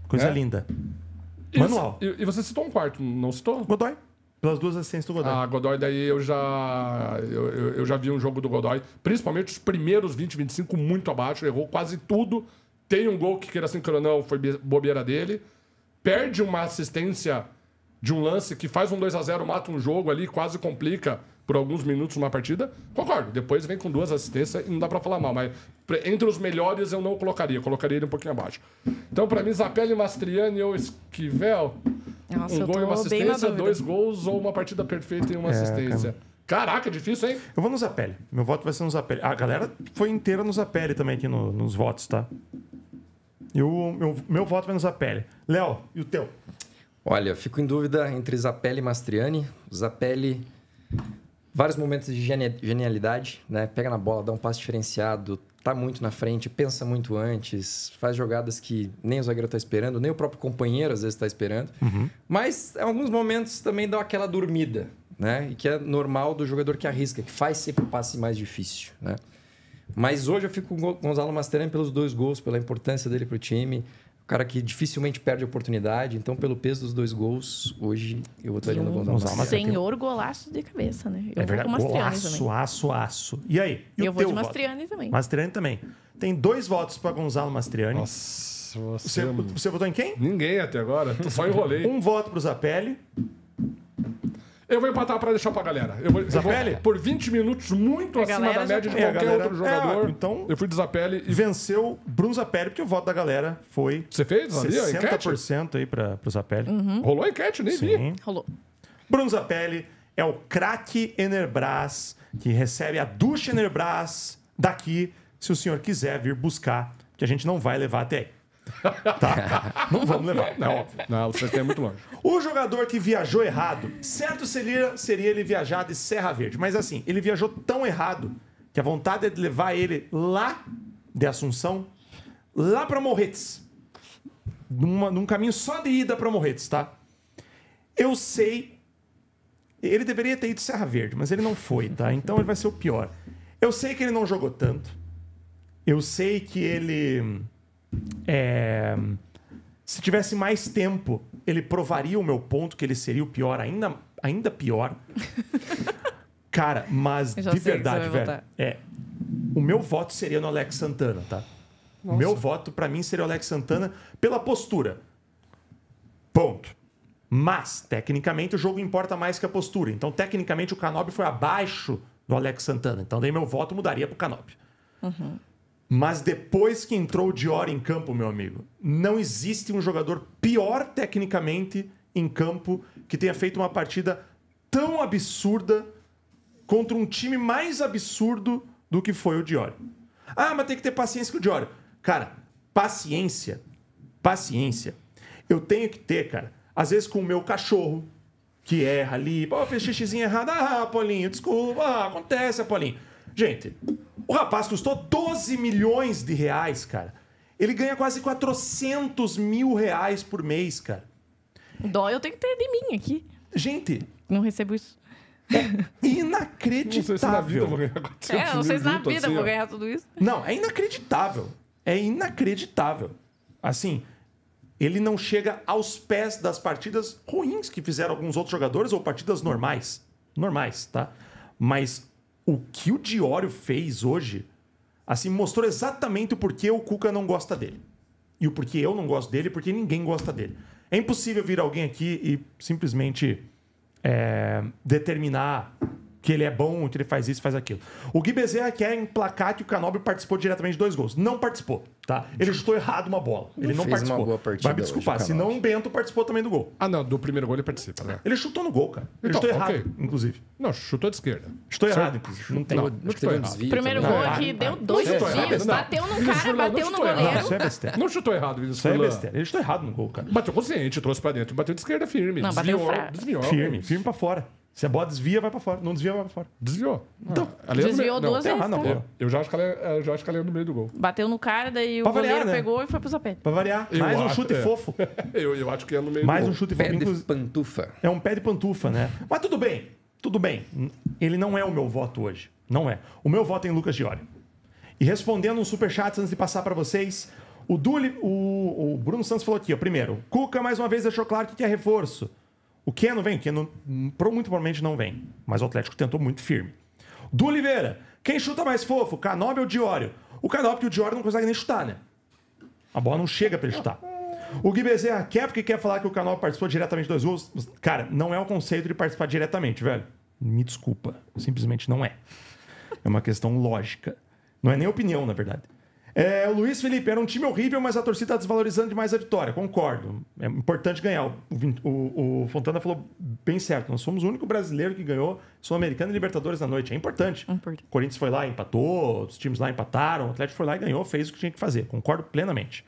Coisa linda. Manual. E você citou um quarto, não citou? Godoy. Pelas 2 assistências do Godoy. Ah, Godoy, daí eu já vi um jogo do Godoy. Principalmente os primeiros 20, 25, muito abaixo. Errou quase tudo. Tem um gol que queira sincronão, foi bobeira dele. Perde uma assistência de um lance que faz um 2-0, mata um jogo ali, quase complica por alguns minutos uma partida. Concordo, depois vem com 2 assistências e não dá pra falar mal, mas entre os melhores eu não colocaria, colocaria ele um pouquinho abaixo. Então, pra mim, Zapelli, Mastriani ou Esquivel, nossa, um gol e uma assistência, 2 gols ou uma partida perfeita e uma assistência. Caraca, difícil, hein? Eu vou no Zapelli, meu voto vai ser no Zapelli. A galera foi inteira no Zapelli também aqui nos votos, tá? E o meu voto vai no Zapelli. Léo, e o teu? Olha, eu fico em dúvida entre Zapelli e Mastriani. Zapelli, vários momentos de genialidade, né? Pega na bola, dá um passe diferenciado, tá muito na frente, pensa muito antes, faz jogadas que nem o zagueiro tá esperando, nem o próprio companheiro às vezes tá esperando. Mas em alguns momentos também dá aquela dormida, né? E que é normal do jogador que arrisca, que faz sempre o passe mais difícil, né? Mas hoje eu fico com o Gonzalo Mastriani pelos 2 gols, pela importância dele para o time. O cara que dificilmente perde oportunidade. Então, pelo peso dos 2 gols, hoje eu vou estar indo no Gonzalo Mastriani. Senhor golaço de cabeça, né? Eu vou com o Mastriani também. Golaço, aço. E aí? E eu vou de Mastriani também. Mastriani também. Tem 2 votos para Gonzalo Mastriani. Nossa, você votou em quem? Ninguém até agora. Só enrolei. 1 voto para o Zapelli. Eu vou empatar pra deixar pra galera. Zapelli? Por 20 minutos, muito acima da média de qualquer outro jogador. Então, eu fui de Zapelli e venceu Bruno Zapelli, porque o voto da galera foi... Você fez? 60% aí pro Zapelli. Rolou a enquete, nem vi. Rolou. Bruno Zapelli é o craque Enerbras, que recebe a ducha Enerbras daqui, se o senhor quiser vir buscar, que a gente não vai levar até aí. Tá. Não vamos levar. Não, não, você tem muito longe. O jogador que viajou errado, certo seria ele viajar de Serra Verde. Mas assim, ele viajou tão errado que a vontade é de levar ele lá de Assunção, lá para Morretes. Num caminho só de ida para Morretes, tá? Eu sei... Ele deveria ter ido Serra Verde, mas ele não foi, tá? Então ele vai ser o pior. Eu sei que ele não jogou tanto. Eu sei que ele... se tivesse mais tempo, ele provaria o meu ponto, que ele seria o pior, ainda pior. Cara, mas de verdade, velho, o meu voto seria no Alex Santana, tá? Nossa. O meu voto, pra mim, seria o Alex Santana pela postura. Ponto. Mas, tecnicamente, o jogo importa mais que a postura. Então, tecnicamente, o Canobbio foi abaixo do Alex Santana. Então, daí meu voto mudaria pro Canobbio. Uhum. Mas depois que entrou o Di Yorio em campo, meu amigo, não existe um jogador pior tecnicamente em campo que tenha feito uma partida tão absurda contra um time mais absurdo do que foi o Di Yorio. Ah, mas tem que ter paciência com o Di Yorio. Cara, paciência, paciência. Eu tenho que ter, cara, às vezes com o meu cachorro, que erra ali, pô, fez xixizinho errado, ah, Paulinho, desculpa, ah, acontece, Paulinho. Gente... O rapaz custou 12 milhões de reais, cara. Ele ganha quase 400 mil reais por mês, cara. Dó eu tenho que ter de mim aqui. Gente... Não recebo isso. É inacreditável. Não sei se na vida eu vou ganhar 400 mil. Não sei se na vida eu vou ganhar tudo isso. Não, é inacreditável. É inacreditável. Assim, ele não chega aos pés das partidas ruins que fizeram alguns outros jogadores ou partidas normais. Normais, tá? Mas... O que o Di Yorio fez hoje, assim, mostrou exatamente o porquê o Cuca não gosta dele. E o porquê eu não gosto dele, porque ninguém gosta dele. É impossível vir alguém aqui e simplesmente determinar que ele é bom, que ele faz isso, faz aquilo. O Gui Bezerra quer emplacar que o Canobbio participou diretamente de 2 gols. Não participou, tá? Ele chutou errado uma bola. Ele não participou. Uma boa partida. Vai me desculpar, senão o Bento participou também do gol. Ah, não, do primeiro gol ele participa, né? Ele chutou no gol, cara. Ele chutou errado, inclusive. Não, chutou de esquerda. Chutou errado, inclusive. Não tem um desvio. Primeiro gol aqui deu 2 desvios. Bateu no cara, bateu no goleiro. Isso é besteira. Não chutou errado, isso é besteira. Ele chutou errado no gol, cara. Bateu consciente, trouxe pra dentro. Bateu de esquerda firme. Não, bateu desviou. Firme, firme pra fora. Se a bola desvia, vai pra fora. Não desvia, vai pra fora. Desviou. Então, desviou duas vezes. Eu já acho que ela é no meio do gol. Bateu no cara, daí o goleiro pegou e foi pro Zapelli. Pra variar. Mais um chute fofo. Eu acho que é no meio do gol. Mais um chute fofo. Pé de pantufa. É um pé de pantufa, né? Mas tudo bem. Tudo bem. Ele não é o meu voto hoje. Não é. O meu voto é em Lucas Di Yorio. E respondendo um superchat antes de passar pra vocês, o Bruno Santos falou aqui, ó. Primeiro, Cuca mais uma vez deixou claro que é reforço. O Keno vem? O Keno muito provavelmente não vem. Mas o Atlético tentou muito firme. Du Oliveira. Quem chuta mais fofo? Canobbio ou Di Yorio? O Canobbio, que o Di Yorio não consegue nem chutar, né? A bola não chega pra ele chutar. O Gui Bezerra quer porque quer falar que o Canobbio participou diretamente dos 2 gols. Cara, não é o conceito de participar diretamente, velho. Me desculpa. Simplesmente não é. É uma questão lógica. Não é nem opinião, na verdade. O Luiz Felipe, era um time horrível, mas a torcida está desvalorizando demais a vitória. Concordo. É importante ganhar. O Fontana falou bem certo. Nós somos o único brasileiro que ganhou Sul-Americana e Libertadores na noite. É importante. O Corinthians foi lá, empatou. Os times lá empataram. O Atlético foi lá e ganhou. Fez o que tinha que fazer. Concordo plenamente.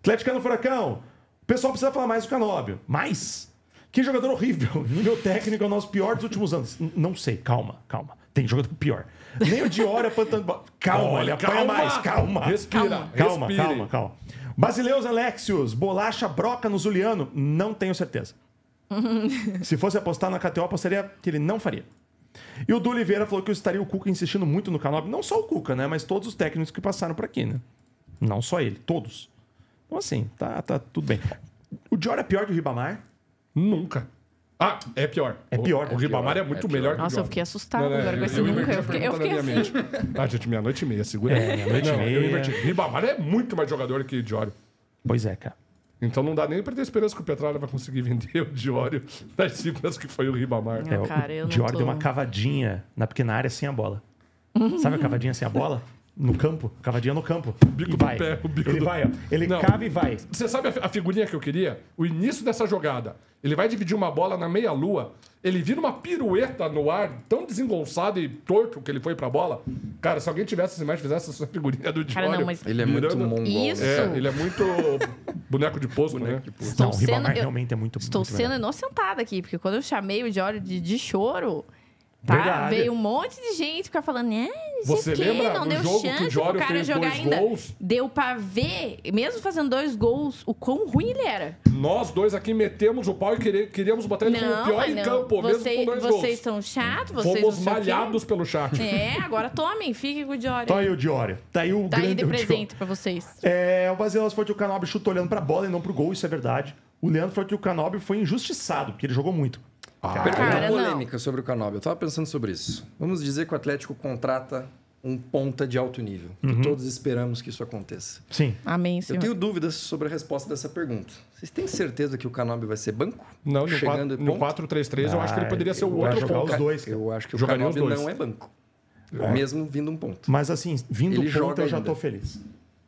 Atleticano Furacão. O pessoal precisa falar mais do Canobbio. Mas que jogador horrível. Nível técnico é o nosso pior dos últimos anos. Não sei. Calma, calma. Tem jogador pior. Nem o Di Yorio apanhando bola. Calma, ele apanha mais. Calma. Respira. Calma, calma, calma. Basileus Alexios, bolacha broca no Zuliano? Não tenho certeza. Se fosse apostar na KTO, apostaria que ele não faria. E o Du Oliveira falou que estaria o Cuca insistindo muito no Canobbio. Não só o Cuca, né? Mas todos os técnicos que passaram por aqui, né? Não só ele, todos. Então, assim, tá tudo bem. O Di Yorio é pior que o Ribamar? Nunca. Ah, é pior. É pior. O Ribamar é muito melhor que o Di Yorio. Nossa, eu fiquei assustado agora com esse nunca. Eu fiquei na minha mente. Ah, gente, meia-noite e meia, segura aí. Meia-noite e meia. Ribamar é muito mais jogador que o Di Yorio. Pois é, cara. Então não dá nem pra ter esperança que o Petralha vai conseguir vender o Di Yorio das cifras que foi o Ribamar. O Di Yorio deu uma cavadinha na pequena área sem a bola. Sabe a cavadinha sem a bola? no campo, cavadinha no campo. O bico do pé, o bico do pé. Ele cava e vai. Você sabe a figurinha que eu queria? O início dessa jogada. Ele vai dividir uma bola na meia-lua, ele vira uma pirueta no ar, tão desengonçado e torto que ele foi pra bola. Cara, se alguém tivesse essa imagem, fizesse essa figurinha do Di Yorio... Mas... Ele é muito mongol. Isso. É, ele é muito boneco de posto, né? Não, o Ribamar realmente é muito... Estou muito sendo inocentada aqui, porque quando eu chamei o Di Yorio de choro... Tá, veio um monte de gente ficar falando, você lembra não deu jogo chance que o pro cara jogar ainda. Gols? Deu pra ver, mesmo fazendo 2 gols, o quão ruim ele era. Nós dois aqui metemos o pau e queríamos bater ele como o pior em campo, mesmo com 2 gols. Vocês são chatos, vocês fomos malhados pelo chat. É, agora tomem, fiquem com o Di Yorio. Tá aí o Di Yorio. Tá aí o grande de presente pra vocês. É, o Baselas foi que o Canobbio chutou olhando pra bola e não pro gol, isso é verdade. O Leandro foi que o Canobbio foi injustiçado, porque ele jogou muito. Pergunta polêmica sobre o Canobbio. Eu tava pensando sobre isso. Vamos dizer que o Atlético contrata um ponta de alto nível. Uhum. Todos esperamos que isso aconteça. Sim. Amém, senhor. Eu tenho dúvidas sobre a resposta dessa pergunta. Vocês têm certeza que o Canobbio vai ser banco? Não, no 4-3-3 eu acho que ele poderia ser o outro ponta. Os dois. Eu acho que o Canobbio não é banco. É. Mesmo vindo um ponto. Mas assim, vindo ele ponto eu já tô feliz.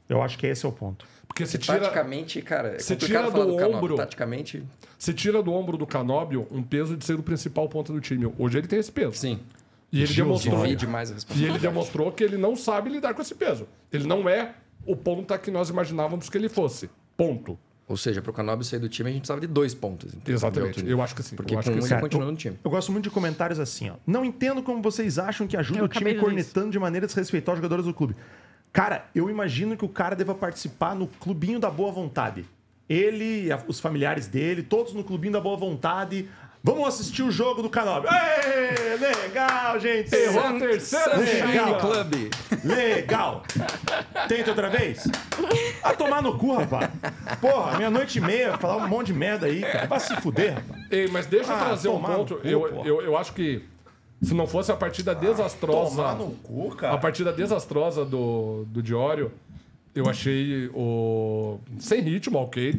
Eu acho que esse é o ponto. Porque se tira... Taticamente, cara, é complicado falar do Canobbio. Taticamente... Você tira do ombro do Canobbio um peso de ser o principal ponta do time. Hoje ele tem esse peso. Sim. E ele demonstrou... E ele demonstrou que ele não sabe lidar com esse peso. Ele não é o ponta que nós imaginávamos que ele fosse. Ponto. Ou seja, para o Canobbio sair do time, a gente precisava de 2 pontos. Então, exatamente. Eu acho que sim. Porque eu acho que ele continua no time. Eu gosto muito de comentários assim, ó. Não entendo como vocês acham que ajuda o time cornetando de maneira desrespeitosa os jogadores do clube. Cara, eu imagino que o cara deva participar no clubinho da boa vontade. Ele, os familiares dele, todos no clubinho da boa vontade. Vamos assistir o jogo do Canobbio. Legal, gente. Errou a terceira. Legal. Club. Legal. Tenta outra vez? A tomar no cu, rapaz. Porra, meia-noite e meia, falar um monte de merda aí, cara. Vai se fuder, rapaz. Ei, mas deixa eu trazer um ponto. Cu, eu acho que... Se não fosse a partida desastrosa... Tomar no cu, cara. A partida desastrosa do Di Yorio, eu achei sem ritmo, ok.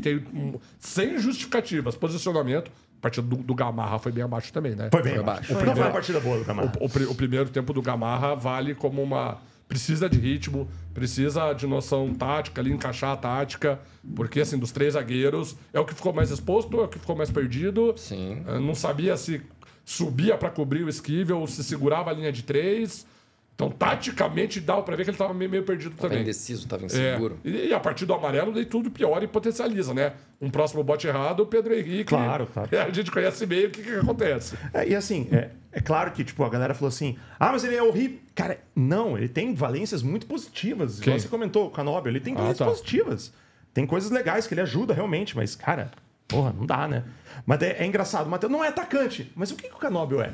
Sem justificativas. Posicionamento. A partida do Gamarra foi bem abaixo também, né? Foi bem abaixo. Não foi uma partida boa do Gamarra. O primeiro tempo do Gamarra vale como uma... Precisa de ritmo, precisa de noção tática, ali encaixar a tática. Porque, assim, dos 3 zagueiros, é o que ficou mais exposto, é o que ficou mais perdido. Sim. Eu não sabia se... Subia para cobrir o Esquivel, se segurava a linha de 3. Então, taticamente, dá para ver que ele estava meio perdido também. Estava indeciso, estava inseguro. É. E a partir do amarelo, daí tudo piora e potencializa, né? Um próximo bote errado, o Pedro Henrique. Claro, claro. É, a gente conhece meio o que acontece. E assim, é claro que tipo a galera falou assim, mas ele é horrível. Cara, não, ele tem valências muito positivas. Quem? Você comentou, o Canobbio, ele tem valências positivas. Tem coisas legais que ele ajuda realmente, mas, cara... Porra, não dá, né? Mas é engraçado. O Matheus não é atacante. Mas o que o Canobbio é?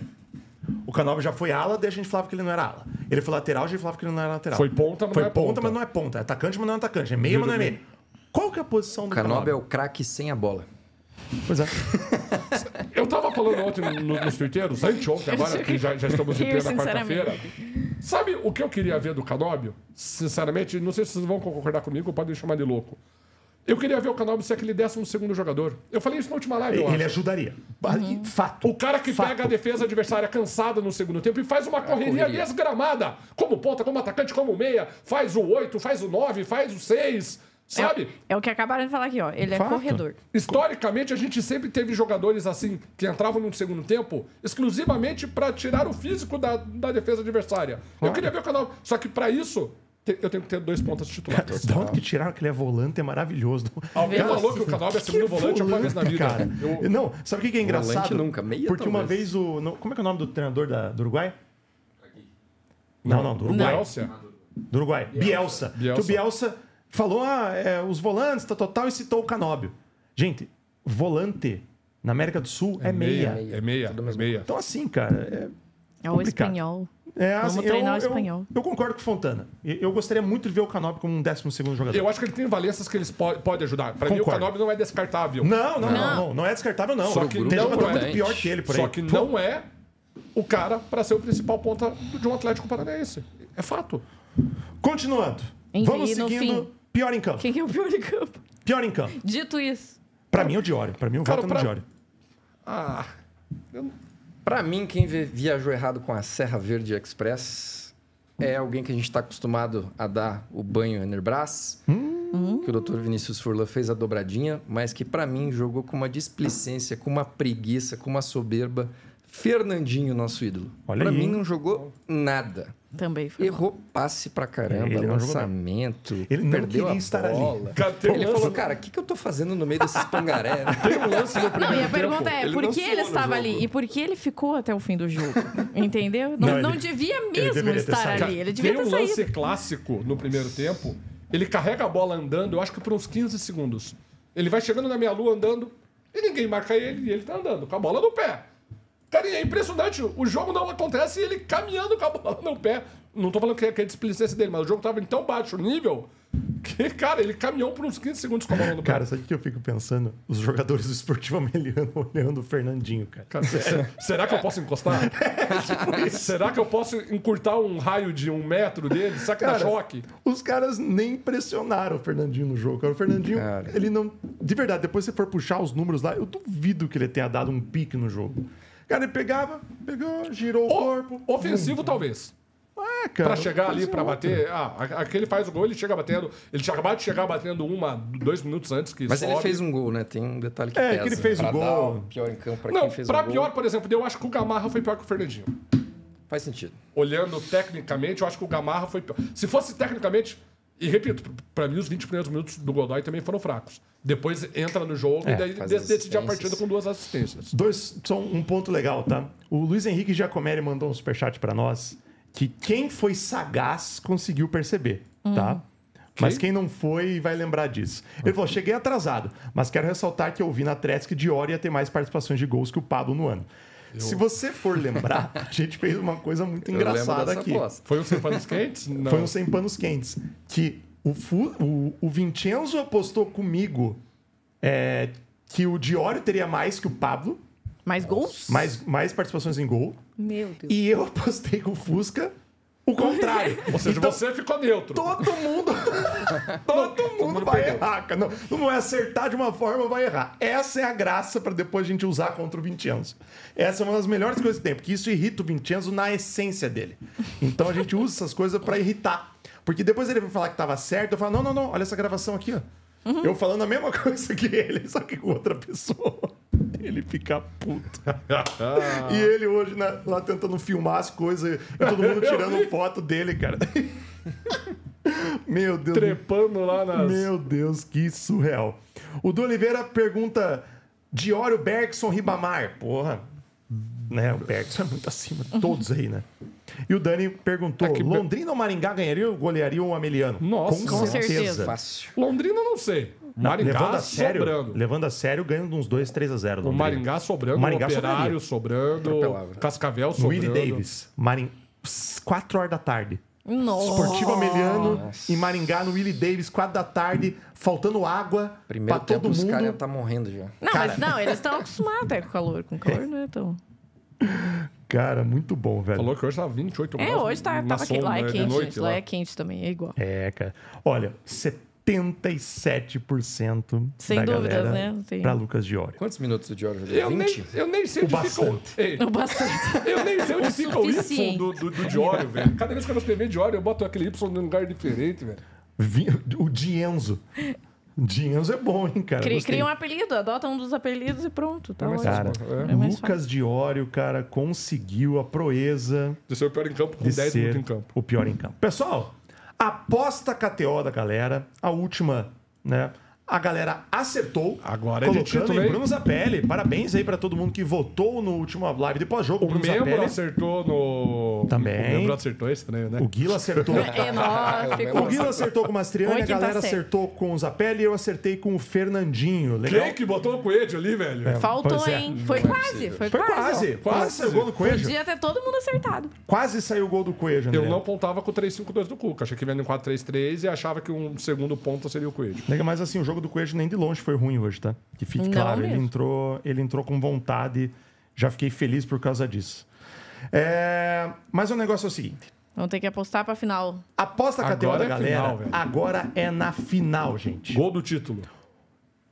O Canobbio já foi ala, daí a gente falava que ele não era ala. Ele foi lateral, a gente falava que ele não era lateral. Foi ponta, mas não é ponta. Mas não é ponta. É atacante, mas não é atacante. É meia, mas não é meia. Qual que é a posição do Canobbio? O Canobbio é o craque sem a bola. Pois é. Eu tava falando ontem nos twitteiros, anteontem, agora que já estamos em plena quarta-feira. Sabe o que eu queria ver do Canobbio? Sinceramente, não sei se vocês vão concordar comigo ou podem chamar de louco. Eu queria ver o Canobbio ser aquele 12º jogador. Eu falei isso na última live, eu acho. Ele ajudaria. Fato. O cara que pega a defesa adversária cansada no segundo tempo e faz uma correria desgramada. Como ponta, como atacante, como meia. Faz o 8, faz o 9, faz o 6. Sabe? É o que acabaram de falar aqui, ó. Ele é corredor. Historicamente, a gente sempre teve jogadores assim que entravam no segundo tempo exclusivamente para tirar o físico da defesa adversária. Eu queria ver o Canobbio. Só que para isso... Eu tenho que ter 2 pontas titulares. Da onde que tiraram aquele volante é maravilhoso. Alguém falou que o Canobbio é segundo volante alguma vez na vida. Cara. Não, sabe o que é engraçado? Nunca, meia porque uma vez o... Como é que é o nome do treinador do Uruguai? Não, do Uruguai. Bielsa. Do Uruguai. Bielsa. Que o Bielsa falou os volantes, e citou o Canobbio. Gente, volante na América do Sul é meia. É meia. Então assim, cara... É o espanhol. Vamos treinar o espanhol. Eu concordo com o Fontana. Eu gostaria muito de ver o Canobbio como um 12º jogador. Eu acho que ele tem valências que ele pode ajudar. Para mim, o Canobbio não é descartável. Não é descartável, não. Só que tem jogador muito pior que ele por aí. Só que não é o cara para ser o principal ponta de um Atlético Paranaense. É fato. Continuando. Vamos seguindo. Pior em campo. Quem que é o pior em campo? Pior em campo. Dito isso. Para mim, o Di Yorio. Para mim, o voto no Di Yorio. Pra mim, quem viajou errado com a Serra Verde Express é alguém que a gente está acostumado a dar o banho Enerbras, que o doutor Vinícius Furlan fez a dobradinha, mas que, para mim, jogou com uma displicência, com uma preguiça, com uma soberba. Fernandinho, nosso ídolo. Para mim, não jogou nada. Também foi. Errou passe pra caramba, ele lançamento, ele não perdeu a bola. Ele falou, cara, o que eu tô fazendo no meio desses pangaré? Tem um lance no primeiro tempo. E a pergunta é, por que ele estava ali? E por que ele ficou até o fim do jogo? Entendeu? Não devia mesmo estar ali. Ele devia ter saído. Tem um lance clássico no primeiro tempo. Ele carrega a bola andando, eu acho que por uns 15 segundos. Ele vai chegando na meia-lua andando e ninguém marca ele e ele tá andando com a bola no pé. Cara, e é impressionante. O jogo não acontece e ele caminhando com a bola no pé. Não tô falando que é a displicência dele, mas o jogo tava em tão baixo nível que, cara, ele caminhou por uns 15 segundos com a bola no pé. Cara, sabe o que eu fico pensando? Os jogadores do Sportivo Ameliano olhando o Fernandinho, cara. Será que eu posso encostar? Tipo, será que eu posso encurtar um raio de 1 metro dele? Será que dá choque? Os caras nem impressionaram o Fernandinho no jogo. O Fernandinho, ele não... De verdade, depois você for puxar os números lá, eu duvido que ele tenha dado um pique no jogo. Cara, ele pegou, girou o corpo. Ofensivo, talvez. É, cara. Pra chegar ali, pra bater. Aquele faz o gol, ele chega batendo. Ele acaba de chegar batendo 2 minutos antes que sobe. Mas ele fez um gol, né? Tem um detalhe que pesa. É, que ele fez o gol. Pior em campo pra quem fez o gol. Pra pior, por exemplo, eu acho que o Gamarra foi pior que o Fernandinho. Faz sentido. Olhando tecnicamente, eu acho que o Gamarra foi pior. Se fosse tecnicamente... E repito, pra mim os 20 primeiros minutos do Godoy também foram fracos. Depois entra no jogo e daí decide a partida com 2 assistências. Só um ponto legal, tá? O Luiz Henrique Giacomelli mandou um superchat pra nós que quem foi sagaz conseguiu perceber, tá? Mas quem não foi vai lembrar disso. Ele falou, cheguei atrasado, mas quero ressaltar que eu vi na Atlético que Di Yorio ia ter mais participações de gols que o Pablo no ano. Se você for lembrar, a gente fez uma coisa muito engraçada aqui. Foi um sem panos quentes? Não. Foi um sem panos quentes. Que o Vincenzo apostou comigo que o Di Yorio teria mais que o Pablo. Mais gols? Mais participações em gol. Meu Deus. E eu apostei com o Fusca o contrário. Ou seja, então, você ficou neutro. Todo mundo vai errar. Não é acertar de uma forma, vai errar. Essa é a graça para depois a gente usar contra o Vincenzo. Essa é uma das melhores coisas que tem, porque isso irrita o Vincenzo na essência dele. Então a gente usa essas coisas para irritar. Porque depois ele vai falar que estava certo, eu falo, não, olha essa gravação aqui, ó. Eu falando a mesma coisa que ele, só que com outra pessoa. Ele fica puto. E ele hoje lá tentando filmar as coisas e todo mundo tirando foto dele, cara. Meu Deus. Trepando lá nas... Meu Deus, que surreal. O Du Oliveira pergunta... Di Yorio, Bergson, Ribamar. Porra. Né, o Bergson é muito acima de todos aí, né? E o Dani perguntou, Londrina ou Maringá ganharia ou golearia o Ameliano? Nossa, com certeza. Fácil. Londrina não sei. Maringá levando a sério, sobrando. Levando a sério, ganhando uns 2-3-0. O Maringá sobrando, o Operário sobrando, Cascavel sobrando. Willie Davis, 4 horas da tarde. Nossa. Sportivo Ameliano e Maringá no Willie Davis, 4 da tarde, faltando água pra todo mundo. Os caras tá morrendo já. Não, mas não, eles estão acostumados com calor. Com calor não é tão... Cara, muito bom, velho. Falou que hoje tava 28 graus. É, hoje tava aqui. Lá é quente, lá é quente também, é igual. É, cara. Olha, 77% sem dúvidas, né? Pra Lucas Di Yorio. Quantos minutos o Di Yorio jogou? 20? Eu nem sei onde ficou. O bastante. Eu nem sei onde fica o Y do Di Yorio, velho. Cada vez que eu escrevo Di Yorio, eu boto aquele Y num lugar diferente, velho. O Dienzo. Dinhos é bom, hein, cara? Cria um apelido, adota um dos apelidos e pronto. Tá ótimo. Cara, Lucas Di Yorio, cara, conseguiu a proeza... De ser o pior em campo com 10 minutos em campo. O pior em campo. Pessoal, aposta KTO da galera, a última, né? A galera acertou. Agora é de título, hein? Bruno Zapelli. Parabéns aí pra todo mundo que votou no último live de pós-jogo. O membro acertou no... Também. O membro acertou, é estranho, né? O Guila acertou. O Guila acertou com o Mastriani, a galera acertou com o Zapelli e eu acertei com o Fernandinho. Legal? Quem que botou o Coelho ali, velho? Faltou, hein? Foi quase. Quase saiu o gol do Coelho. Podia ter todo mundo acertado. Quase saiu o gol do Coelho, né? Eu não apontava com o 3-5-2 do Cuca. Achei que vinha no 4-3-3 e achava que um segundo ponto seria o Coelho. Mas assim, o jogo do Coelho nem de longe foi ruim hoje, tá? Que fique claro, ele entrou com vontade, já fiquei feliz por causa disso. Mas o negócio é o seguinte. Vamos ter que apostar pra final. Aposta a KTO da galera, agora é na final, gente. Gol do título.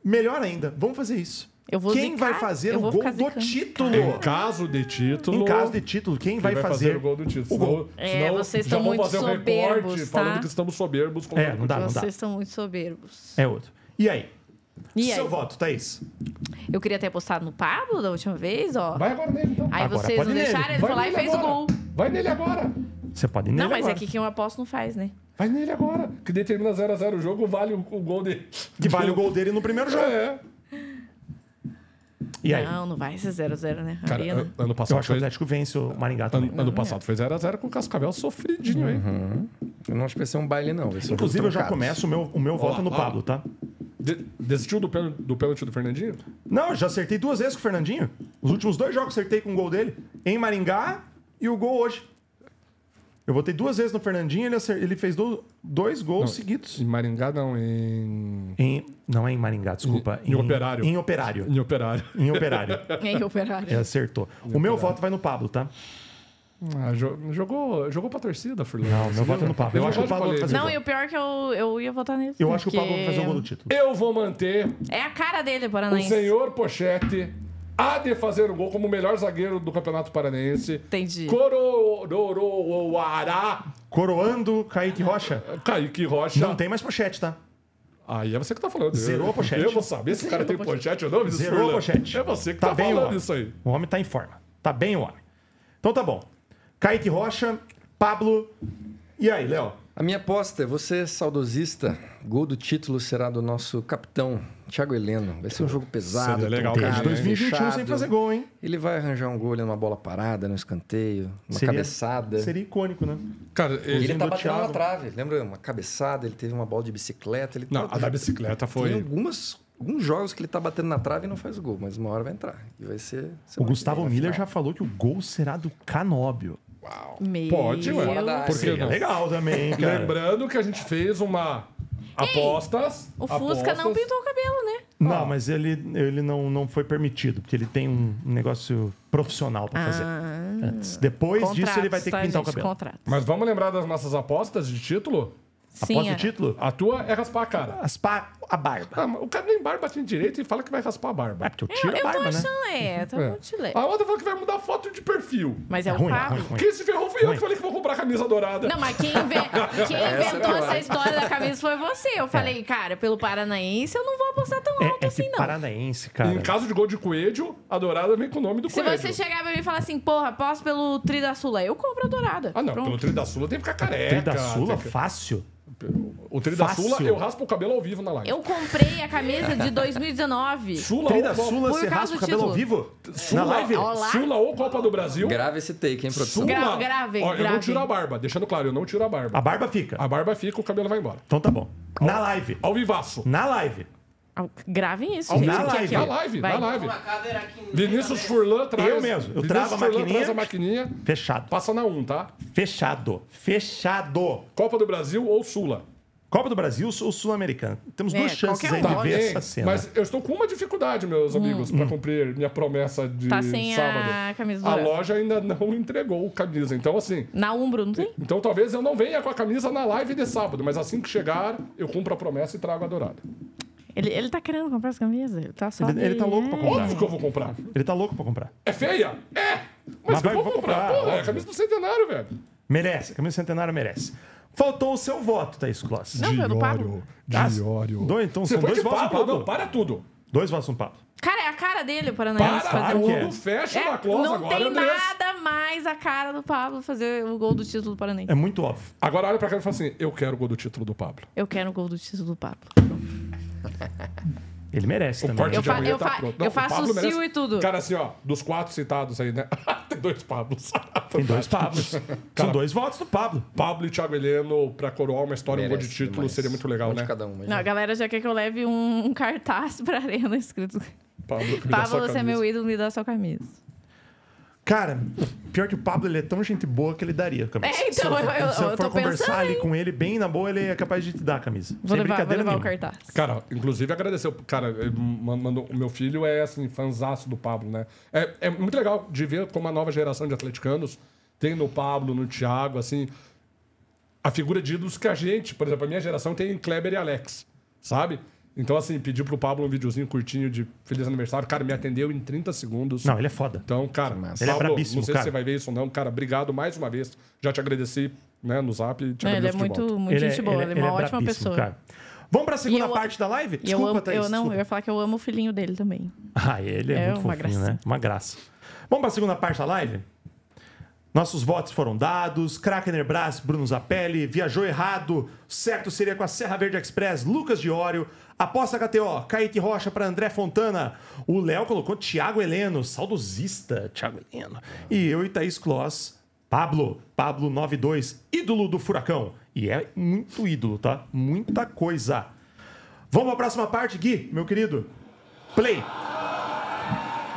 Melhor ainda, vamos fazer isso. Eu vou quem zicar, vai fazer o gol do título? Em caso de título. Em caso de título, quem vai fazer o gol do título? O gol. Senão, vocês estão muito soberbos, tá? Falando que estamos soberbos. Não dá, não dá. Vocês estão muito soberbos. É outro. E aí? E seu aí? Voto, Thaís? Eu queria ter apostado no Pablo da última vez, ó. Vai agora nele, então. Aí agora, vocês não deixaram, ele foi lá e fez o gol. Vai nele agora. Você pode ir nele agora. Não, mas é que quem eu aposto não faz, né? Vai nele agora. Que determina 0x0 o jogo, vale o gol dele. Que vale o gol dele no primeiro jogo. É. E aí? Não, não vai ser 0x0, né? Cara, ano passado eu acho que o Atlético vence o Maringá também. Ano passado foi 0x0 com o Cascavel sofridinho, hein? Eu não acho que vai ser um baile, não. Inclusive, eu já começo o meu voto no Pablo, tá? Desistiu do pênalti do Fernandinho? Não, eu já acertei duas vezes com o Fernandinho. Os últimos dois jogos acertei com o gol dele. Em Maringá e o gol hoje. Eu votei duas vezes no Fernandinho, ele fez dois gols seguidos. Em Maringá, não. Não é em Maringá, desculpa. Em Operário. Em Operário. Em Operário. Em Operário. Em Operário. Ele acertou. O meu voto vai no Pablo, tá? Ah, jogou pra torcida, Furlan. Não, meu voto é no Pablo. Eu acho que o Pablo vai fazer. Não, e o pior é que eu ia votar nele. Eu acho que o Pablo vai fazer o gol do título. Eu vou manter. É a cara dele, Paranaense. O senhor Pochete há de fazer um gol como o melhor zagueiro do Campeonato Paranaense. Entendi. Coroando Kaique Rocha. Kaique Rocha. Não tem mais Pochete, tá? Aí é você que tá falando. Zerou a Pochete. Eu vou saber se o cara tem Pochete ou não. Zerou a Pochete. É você que tá falando isso aí. O homem tá em forma. Tá bem o homem. Então tá bom. Kaique Rocha, Pablo. E aí, Léo? A minha aposta é você, saudosista. Gol do título será do nosso capitão, Thiago Heleno. Vai ser um jogo pesado. Seria legal, cara. 2021 sem fazer gol, hein? Ele vai arranjar um gol ali numa bola parada, num escanteio, uma cabeçada. Seria icônico, né? Cara, ele tá batendo na trave. Lembra? Uma cabeçada, ele teve uma bola de bicicleta. Não, a da bicicleta foi... Tem alguns jogos que ele tá batendo na trave e não faz o gol, mas uma hora vai entrar. E vai ser... O Gustavo Miller já falou que o gol será do Canobbio. Uau. Pode, ué. Porque é legal também, cara. Lembrando que a gente fez uma... Apostas. O Fusca não pintou o cabelo, né? Não, mas ele não foi permitido, porque ele tem um negócio profissional pra fazer. Depois disso, ele vai ter que pintar o cabelo. Mas vamos lembrar das nossas apostas de título? Sim, aposta de título? A tua é raspar a cara. Raspar a barba. O cara nem barba tem direito e fala que vai raspar a barba. É porque eu tiro a barba, né? Eu tô achando, a outra falou que vai mudar a foto de perfil. Mas é o Pablo. Quem se ferrou foi eu que falei que vou comprar a camisa dourada. Não, mas quem inventou essa história da camisa foi você. Eu falei, cara, pelo Paranaense eu não vou apostar tão alto assim, não. Paranaense, cara. Em caso de gol de Coelho, a dourada vem com o nome do Coelho. Se você chegar pra mim e falar assim, porra, aposto pelo Tri da Sula, eu compro a dourada. Ah, não, pelo Tri da Sula tem que ficar careca. Tri da Sula, fácil. O Tri da Sula, eu raspo o cabelo ao vivo na live. Eu comprei a camisa de 2019. Tri da Sula, você raspa o cabelo ao vivo? Na live? Sula ou Copa do Brasil. Grave esse take, hein, produção? Grave. Eu não tiro a barba, deixando claro, eu não tiro a barba. A barba fica? A barba fica, o cabelo vai embora. Então tá bom. Na live. Ao vivaço. Na live. Gravem isso, gente. Na live. Vinícius Furlan traz. Eu mesmo. Eu trago a maquininha. Fechado. Passa na 1, tá? Fechado. Copa do Brasil ou Sula? Copa do Brasil ou Sul-Americana? Temos duas chances aí de ver essa cena. Mas eu estou com uma dificuldade, meus amigos, para cumprir minha promessa de sábado. A camisa dourada. A loja ainda não entregou camisa. Então, assim... Na Umbro, não tem? Então, talvez eu não venha com a camisa na live de sábado. Mas assim que chegar, eu cumpro a promessa e trago a dourada. Ele tá querendo comprar as camisas? Ele tá louco pra comprar. Óbvio que eu vou comprar. Ele tá louco pra comprar. É feia? É! Mas eu vou comprar. Porra, é a camisa do Centenário, velho. Merece. A camisa do Centenário merece. Faltou o seu voto, Thaís Kloss. Não, foi do Pablo. Di Yorio. Então são dois votos no Pablo. Não, para tudo. Dois votos no Pablo. Cara, é a cara dele, o Paranaense fazer o gol. Tudo fecha na Kloss agora. Não tem nada mais a cara do Pablo fazer o gol do título do Paranaense. É muito óbvio. Agora olha pra cara e fala assim, eu quero o gol do título do Pablo. Eu quero o gol do título do Pablo. Ele merece também. Eu faço o cio e tudo. Cara, assim, ó, dos 4 citados aí, né? Tem dois Pablos. Tem dois Pablos. Cara, são dois votos do Pablo. Pablo e Thiago Heleno, pra coroar uma história, um gol de título, seria muito legal, né? Cada um, a galera já quer que eu leve um cartaz pra arena escrito Pablo, você é meu ídolo, me dá sua camisa. Cara, pior que o Pablo, ele é tão gente boa que ele daria a camisa. Se eu for conversar ali com ele bem na boa, ele é capaz de te dar a camisa. Vou levar o cartaz. Cara, inclusive agradecer. Cara, o meu filho é assim, fanzaço do Pablo, né? É muito legal de ver como a nova geração de atleticanos tem no Pablo, no Thiago, assim, a figura de ídolos que a gente, por exemplo, a minha geração tem em Kleber e Alex, sabe? Então, assim, pediu pro Pablo um videozinho curtinho de feliz aniversário. Cara, me atendeu em 30 segundos. Não, ele é foda. Então, cara, Pablo, ele é brabíssimo, não sei se você vai ver isso ou não. Cara, obrigado mais uma vez. Já te agradeci, né, no Zap. Te agradeço. Ele é muito gente boa. Ele é uma ótima pessoa. Cara. Vamos pra segunda parte da live? Desculpa, Thaís. Eu ia falar que eu amo o filhinho dele também. Ah, ele é muito fofinho, gracinha. Né? Uma graça. Vamos pra segunda parte da live? Nossos votos foram dados. Crack Enerbras, Bruno Zapelli. Viajou errado. Certo seria com a Serra Verde Express, Lucas Di Yorio. Aposta KTO, Kaique Rocha para André Fontana. O Léo colocou Thiago Heleno, saudosista Thiago Heleno. E eu e Thaís Kloss, Pablo 92, ídolo do Furacão. E é muito ídolo, tá? Muita coisa. Vamos para a próxima parte, Gui, meu querido. Play.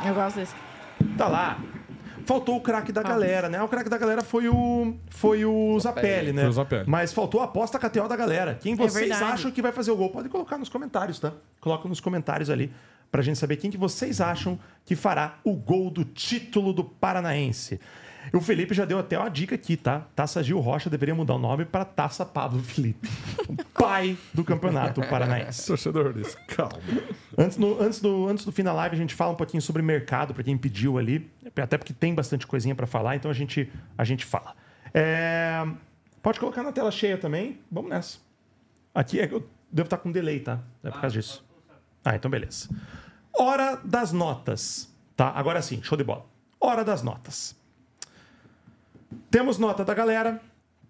Eu gosto desse. Tá lá. Faltou o craque da galera, né? O craque da galera foi o Zapelli, né? Foi o Zapelli. Mas faltou a aposta KTO da galera. Quem vocês acham que vai fazer o gol? Pode colocar nos comentários, tá? Coloca nos comentários ali pra gente saber quem que vocês acham que fará o gol do título do Paranaense. O Felipe já deu até uma dica aqui, tá? Taça Gil Rocha deveria mudar o nome pra Taça Pablo Felipe. O pai do campeonato paranaense. Torcedor desse, calma. Antes do fim da live, a gente fala um pouquinho sobre mercado, pra quem pediu ali. Até porque tem bastante coisinha pra falar, então a gente fala. Pode colocar na tela cheia também. Vamos nessa. Aqui eu devo estar com delay, tá? É por causa disso. Ah, então beleza. Hora das notas, tá? Agora sim, show de bola. Hora das notas. Temos nota da galera,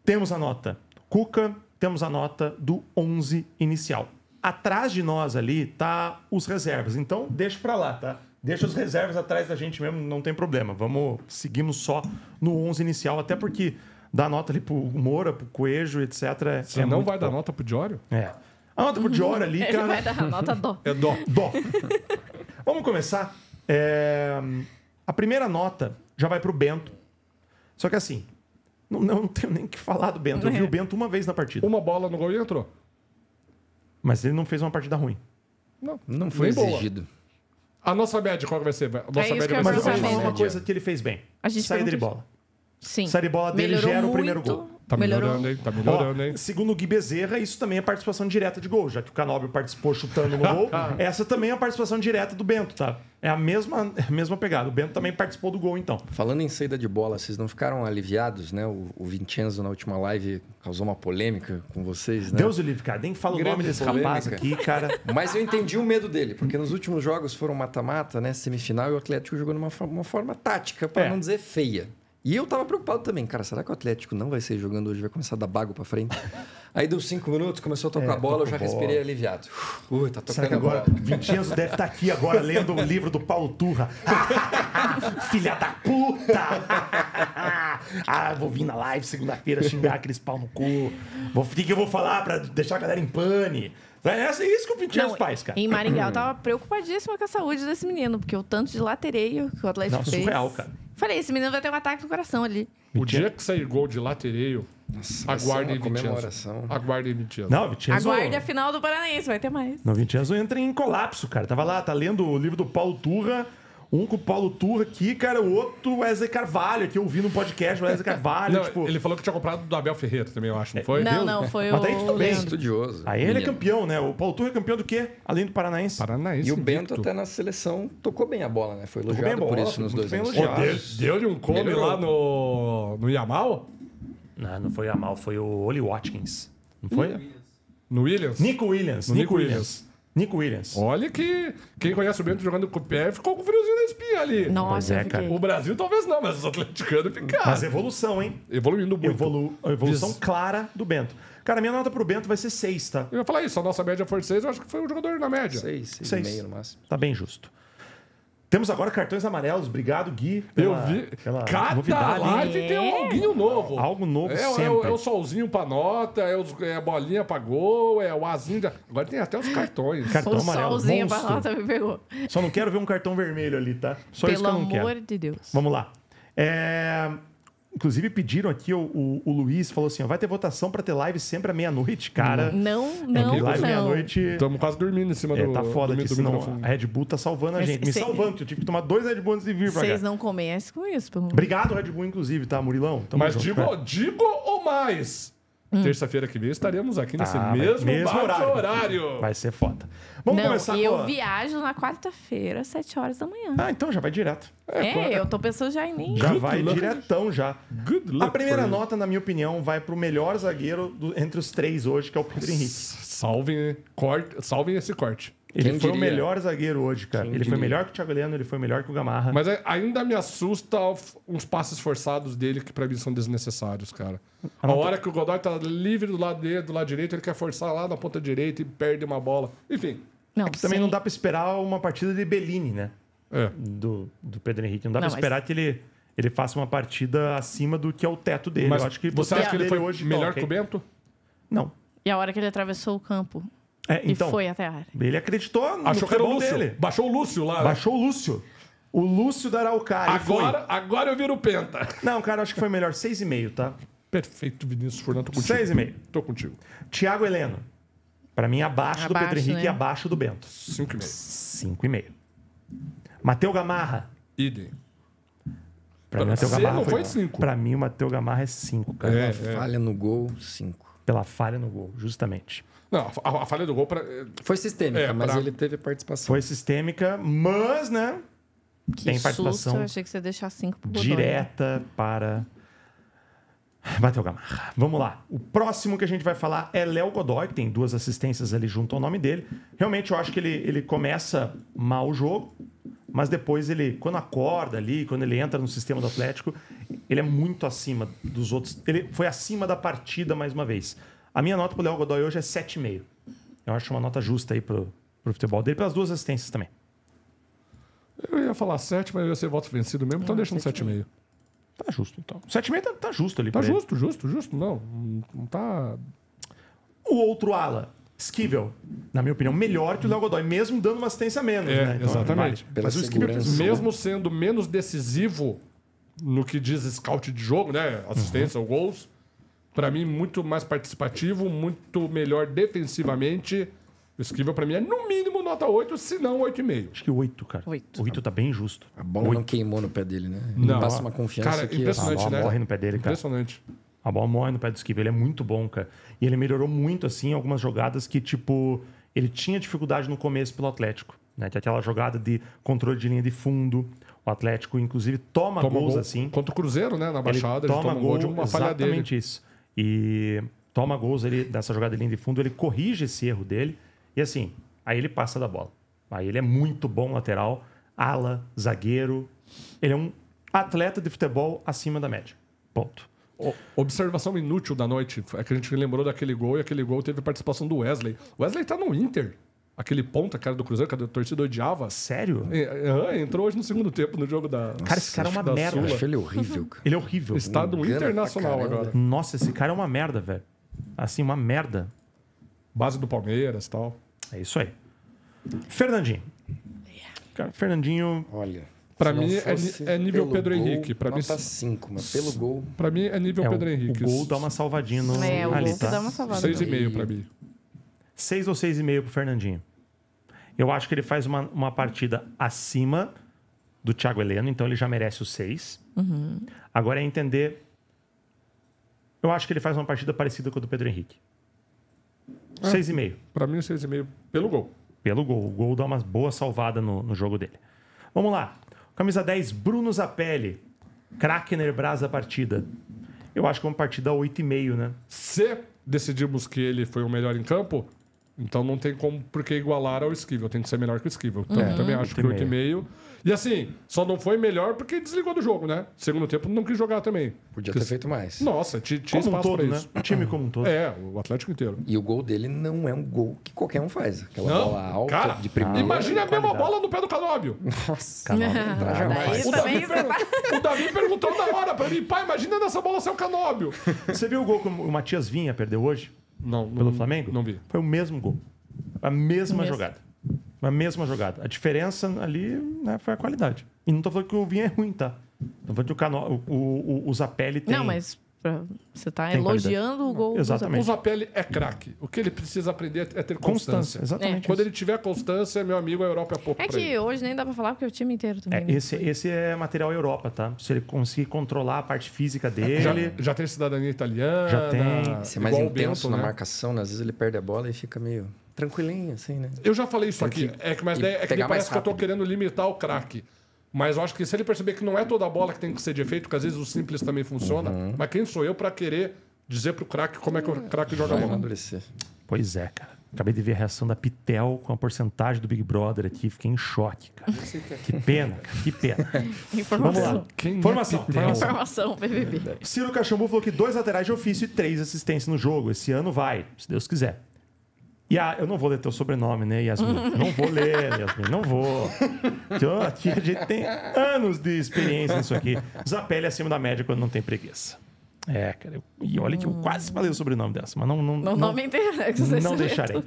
temos a nota Cuca, temos a nota do 11 inicial. Atrás de nós ali tá os reservas, então deixa pra lá, tá? Deixa os reservas atrás da gente mesmo, não tem problema. Seguimos só no 11 inicial, até porque dar nota ali pro Moura, pro Coelho, etc. Você não vai dar nota pro Di Yorio? É. A nota pro Di Yorio ali, cara... Ele vai dar a nota dó. É dó. Dó. Vamos começar. A primeira nota já vai pro Bento. Só que assim, não tenho nem o que falar do Bento. Eu vi o Bento uma vez na partida. Uma bola no gol e entrou. Mas ele não fez uma partida ruim. Não foi exigido. Boa. A nossa média, qual vai ser? Mas eu vou te falar uma coisa que ele fez bem. Saída de bola. Sim. Saída de bola dele gera o primeiro gol. Tá melhorando, hein? Tá melhorando, hein? Segundo o Gui Bezerra, isso também é participação direta de gol. Já que o Canobbio participou chutando no gol, essa também é a participação direta do Bento, tá? É a mesma pegada. O Bento também participou do gol, então. Falando em saída de bola, vocês não ficaram aliviados, né? O Vincenzo, na última live, causou uma polêmica com vocês, né? Deus o livre, cara. Nem fala o nome desse rapaz aqui, cara. Mas eu entendi o medo dele, porque nos últimos jogos foram mata-mata, né? Semifinal, e o Atlético jogou de uma forma tática, para não dizer feia. E eu tava preocupado também, cara, será que o Atlético não vai ser jogando hoje, vai começar a dar bago pra frente? Aí deu 5 minutos, começou a tocar a bola, eu já respirei aliviado. Ui, tá tocando agora. Vincenzo deve estar aqui agora lendo o livro do Paulo Turra. Filha da puta! Vou vir na live segunda-feira xingar aqueles pau no cu. O que eu vou falar pra deixar a galera em pane? É isso que o Vincenzo faz, cara. Em Maringá, eu tava preocupadíssima com a saúde desse menino, porque o tanto de latereio que o Atlético fez... Surreal, cara. Falei, esse menino vai ter um ataque do coração ali. O dia que sair gol de latereio, aguardem Vincenzo. Aguardem Vincenzo. Não, Vincenzo... Aguarde a final do Paranaense, vai ter mais. Não, Vincenzo entra em colapso, cara. Tava lá, tá lendo o livro do Paulo Turra, um com o Paulo Turra aqui, cara, o outro Wesley Carvalho, que eu vi no podcast, Wesley Carvalho, não, tipo... Ele falou que tinha comprado do Abel Ferreira também, eu acho, não foi? Não, foi o... Mas daí tudo bem. Estudioso. Aí ele é campeão, né? O Paulo Turra é campeão do quê? Além do Paranaense. E o Bento até na seleção tocou bem a bola, né? Foi elogiado por isso nos dois anos. Deu-lhe um come lá no Yamal? Não foi o Yamal, foi o Oli Watkins. Não foi? No Williams? Nico Williams. Nico Williams. Olha que quem conhece o Bento jogando com o pé ficou com friozinho na espinha ali. Nossa, cara. O Brasil talvez não, mas os atleticanos ficaram. Mas evolução, hein? Evoluindo muito. Evolução clara do Bento. Cara, minha nota pro Bento vai ser 6, tá? Eu ia falar isso, a nossa média foi 6, eu acho que foi um jogador na média. 6,5 no máximo. Tá bem justo. Temos agora cartões amarelos. Obrigado, Gui. Eu vi. Cada live tem um alguinho novo. Algo novo sempre. É o solzinho pra nota, é a bolinha pra gol, é o azinho. Agora tem até os cartões. Cartão amarelo, solzinho pra nota me pegou. Só não quero ver um cartão vermelho ali, tá? Só isso que eu não quero. Pelo amor de Deus. Vamos lá. Inclusive pediram aqui, o Luiz falou assim, vai ter votação pra ter live sempre à meia-noite, cara. Live meia-noite... Estamos quase dormindo em cima do... Tá foda aqui, senão a Red Bull tá salvando a gente. Me salvando, que eu tive que tomar 2 Red Bull antes de vir pra cá. Vocês não conhecem com isso, pelo menos. Obrigado, Red Bull, inclusive, tá, Murilão? Mas digo ou mais... Terça-feira que vem estaremos aqui nesse mesmo horário. Vai ser foda. Vamos começar agora. Eu viajo na quarta-feira, 7 horas da manhã. Ah, então já vai direto. Eu tô pensando já em mim. Já vai diretão já. Good luck. A primeira nota, na minha opinião, vai pro melhor zagueiro entre os três hoje, que é o Pedro Henrique. Salvem esse corte. Ele foi o melhor zagueiro hoje, cara. Ele foi melhor que o Thiago Heleno, ele foi melhor que o Gamarra. Mas ainda me assusta uns passes forçados dele que pra mim são desnecessários, cara. A hora que o Godoy tá livre do lado dele, do lado direito, ele quer forçar lá na ponta direita e perde uma bola. Enfim. Também não dá pra esperar uma partida de Bellini, né? É. Do Pedro Henrique. Não dá pra esperar que ele faça uma partida acima do que é o teto dele. Mas eu acho que você acha que ele foi hoje melhor que o Bento? Não. E a hora que ele atravessou o campo... então, foi até a área. Ele acreditou no futebol dele. Baixou o Lúcio lá. Baixou o Lúcio. O Lúcio da Araucária. Agora eu viro o Penta. Não, cara, acho que foi melhor. 6,5, tá? Perfeito, Vinícius Furlan. Tô contigo. 6,5. Tô contigo. Thiago Heleno. Pra mim, abaixo do Pedro Henrique e abaixo do Bento. 5,5. 5,5. Matheus Gamarra. Idem. Pra mim, Matheus Gamarra foi 5. Pra mim, o Matheus Gamarra é 5, cara. Falha no gol, 5. Pela falha no gol, justamente. Não, a falha do gol... Foi sistêmica, mas ele teve participação. Foi sistêmica, mas, né? Que tem participação. Susto, eu achei que você ia deixar 5 pro Godoy. Direta para... Bateu Gamarra. Vamos lá. O próximo que a gente vai falar é Léo Godoy, que tem 2 assistências ali junto ao nome dele. Realmente, eu acho que ele começa mal o jogo, mas depois ele, quando acorda ali, quando ele entra no sistema do Atlético, ele é muito acima dos outros. Ele foi acima da partida mais uma vez. A minha nota pro Léo Godoy hoje é 7,5. Eu acho uma nota justa aí pro futebol dele, pelas 2 assistências também. Eu ia falar 7, mas eu ia ser voto vencido mesmo, então deixa um 7,5. Tá justo, então. 7,5 tá justo ali. Tá justo, justo. Não tá... O outro ala, Esquivel, na minha opinião, melhor que o Léo Godoy, mesmo dando uma assistência a menos. É, né? Então, exatamente. Mas o Esquivel, mesmo sendo menos decisivo no que diz scout de jogo, né? Assistência ou gols... Pra mim, muito mais participativo, muito melhor defensivamente. O Esquivel, pra mim, é no mínimo nota 8, se não 8,5. Acho que 8, cara. 8. 8 tá bem justo. A bola 8. Não queimou no pé dele, né? Ele não passa uma confiança. Cara, impressionante, a bola morre no pé dele, cara. Impressionante. A bola morre no pé do Esquivel. Ele é muito bom, cara. E ele melhorou muito, assim, algumas jogadas que, tipo... Ele tinha dificuldade no começo pelo Atlético, né? Que é aquela jogada de controle de linha de fundo... O Atlético, inclusive, toma gols, assim. Contra o Cruzeiro, né? Na Baixada, ele toma gol de uma falha dele. Exatamente isso. E toma gols dessa jogada de linha de fundo, ele corrige esse erro dele e assim, aí ele passa da bola. Aí ele é muito bom lateral, ala, zagueiro. Ele é um atleta de futebol acima da média. Ponto. Observação inútil da noite é que a gente lembrou daquele gol e aquele gol teve participação do Wesley. O Wesley tá no Inter. Aquele ponta, cara, do Cruzeiro, que a torcida odiava. Sério? Entrou hoje no segundo tempo, no jogo da... Cara, esse cara é uma merda. Eu acho ele horrível, cara. Ele é horrível. Estado internacional agora. Nossa, esse cara é uma merda, velho. Assim, uma merda. Base do Palmeiras e tal. É isso aí. Fernandinho. Cara, Fernandinho... Olha... Pra mim é nível Pedro Henrique. Nota 5, mas pelo gol... Pra mim é nível Pedro Henrique. O gol dá uma salvadinha no... o gol dá uma salvadinha. 6,5 pra mim. 6 ou 6,5 pro Fernandinho. Eu acho que ele faz uma partida acima do Thiago Heleno, então ele já merece o 6. Agora é entender... Eu acho que ele faz uma partida parecida com a do Pedro Henrique. 6,5. Para mim, 6,5 pelo gol. Pelo gol. O gol dá uma boa salvada no jogo dele. Vamos lá. Camisa 10, Bruno Zapelli. Craque Enerbras da partida. Eu acho que é uma partida 8,5, né? Se decidimos que ele foi o melhor em campo... Então não tem como porque igualar ao Esquivel. Tem que ser melhor que o Esquivel. Então também acho que 8,5. E assim, só não foi melhor porque desligou do jogo, né? Segundo tempo não quis jogar também. Podia ter feito mais. Nossa, tinha espaço todo, pra isso. Né? O time como um todo. É, o Atlético inteiro. E o gol dele não é um gol que qualquer um faz. Aquela bola alta, cara, de primeira. Imagina a mesma bola no pé do Canobbio. Nossa. Jamais. O Davi perguntou na hora pra mim, pai, imagina nessa bola ser o Canobbio. Você viu o gol que o Matias Vinha perdeu hoje? Não, pelo Flamengo? Não vi. Foi o mesmo gol. A mesma jogada. A mesma jogada. A diferença ali, né, foi a qualidade. E não tô falando que o Vinha é ruim, tá? Tô falando que o Zapelli tem... Não, mas Você está elogiando o gol. Exatamente. O Zapelli é craque. O que ele precisa aprender é ter constância. Exatamente. Quando ele tiver constância, meu amigo, a Europa é pouco. É que ele. Hoje nem dá para falar porque o time inteiro também. É, esse é material Europa, tá? Se ele conseguir controlar a parte física dele. Já tem cidadania italiana. Já tem. Ser mais intenso Bento, na marcação, né? Às vezes ele perde a bola e fica meio tranquilinho, assim, né? Eu já falei isso aqui. É que, mas é que parece que eu estou querendo limitar o craque. Mas eu acho que se ele perceber que não é toda a bola que tem que ser de efeito, que às vezes o simples também funciona, mas quem sou eu para querer dizer pro craque como é que o craque joga a bola? Amadurecer. Pois é, cara. Acabei de ver a reação da Pitel com a porcentagem do Big Brother aqui. Fiquei em choque, cara. Que pena, cara. Que pena. Informação. Informação, BBB. Ciro Caxambu falou que 2 laterais de ofício e 3 assistências no jogo. Esse ano vai, se Deus quiser. Eu não vou ler teu sobrenome, né, Yasmin? Não vou ler, Yasmin, não vou. Então, aqui a gente tem anos de experiência nisso aqui. Zapelli acima da média quando não tem preguiça. É, cara. E olha que eu quase falei o sobrenome dessa, mas não nome inteiro, né? Não deixarei.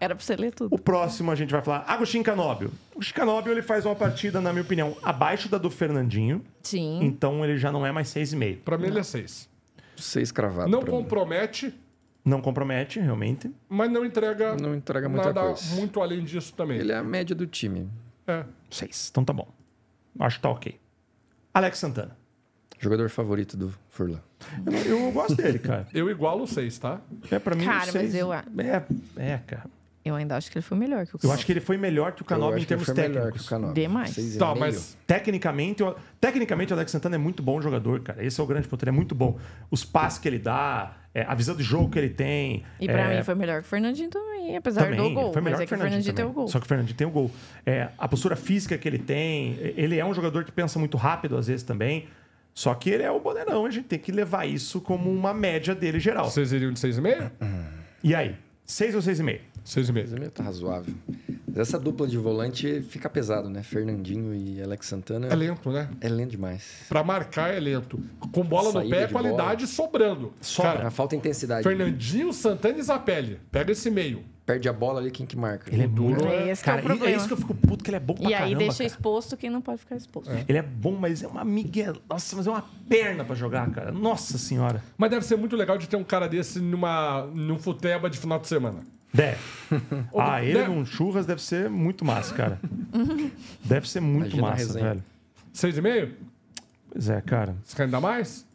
Era pra você ler tudo. O próximo a gente vai falar Agostinho Canobbio. O Canobbio, ele faz uma partida, na minha opinião, abaixo da do Fernandinho. Sim. Então ele já não é mais 6,5. Pra mim ele é 6. 6 cravado. Não compromete... Não compromete, realmente. Mas não entrega muita coisa. Muito além disso também. Ele é a média do time. É. 6. Então tá bom. Acho que tá ok. Alex Santana. Jogador favorito do Furlan. Eu gosto dele, cara. Eu igualo o 6, tá? É, pra mim, cara, 6, mas eu... É, cara. Eu ainda acho que ele foi melhor que o Canobbio. Eu acho que ele foi melhor que o Canobbio em termos técnicos. Demais. Tá, mas tecnicamente, o Alex Santana é muito bom jogador, cara. Esse é o grande ponto. Ele é muito bom. Os passes que ele dá, a visão de jogo que ele tem. E pra mim foi melhor que o Fernandinho também, apesar do gol. Foi melhor que o Fernandinho tem o gol. Só que o Fernandinho tem o gol. A postura física que ele tem. Ele é um jogador que pensa muito rápido, às vezes, também. Só que ele é o boneirão. A gente tem que levar isso como uma média dele geral. Vocês iriam de 6,5? E aí? 6 ou 6,5? 6,5. Tá razoável. Mas essa dupla de volante fica pesado, né? Fernandinho e Alex Santana. É lento, né? É lento demais. Pra marcar é lento. Com bola no pé, qualidade sobrando. Cara, falta intensidade. Fernandinho, Santana e Zapelli. Pega esse meio. Perde a bola ali, quem que marca? Ele é duro. Cara, é isso que eu fico puto, que ele é bom pra caramba. E aí deixa exposto quem não pode ficar exposto. É. Ele é bom, mas é uma migué... Nossa, mas é uma perna pra jogar, cara. Nossa senhora. Mas deve ser muito legal de ter um cara desse num futeba de final de semana. Deve. Ele num churras deve ser muito massa, cara. Deve ser muito massa, velho. 6,5? Pois é, cara. Você quer ainda mais?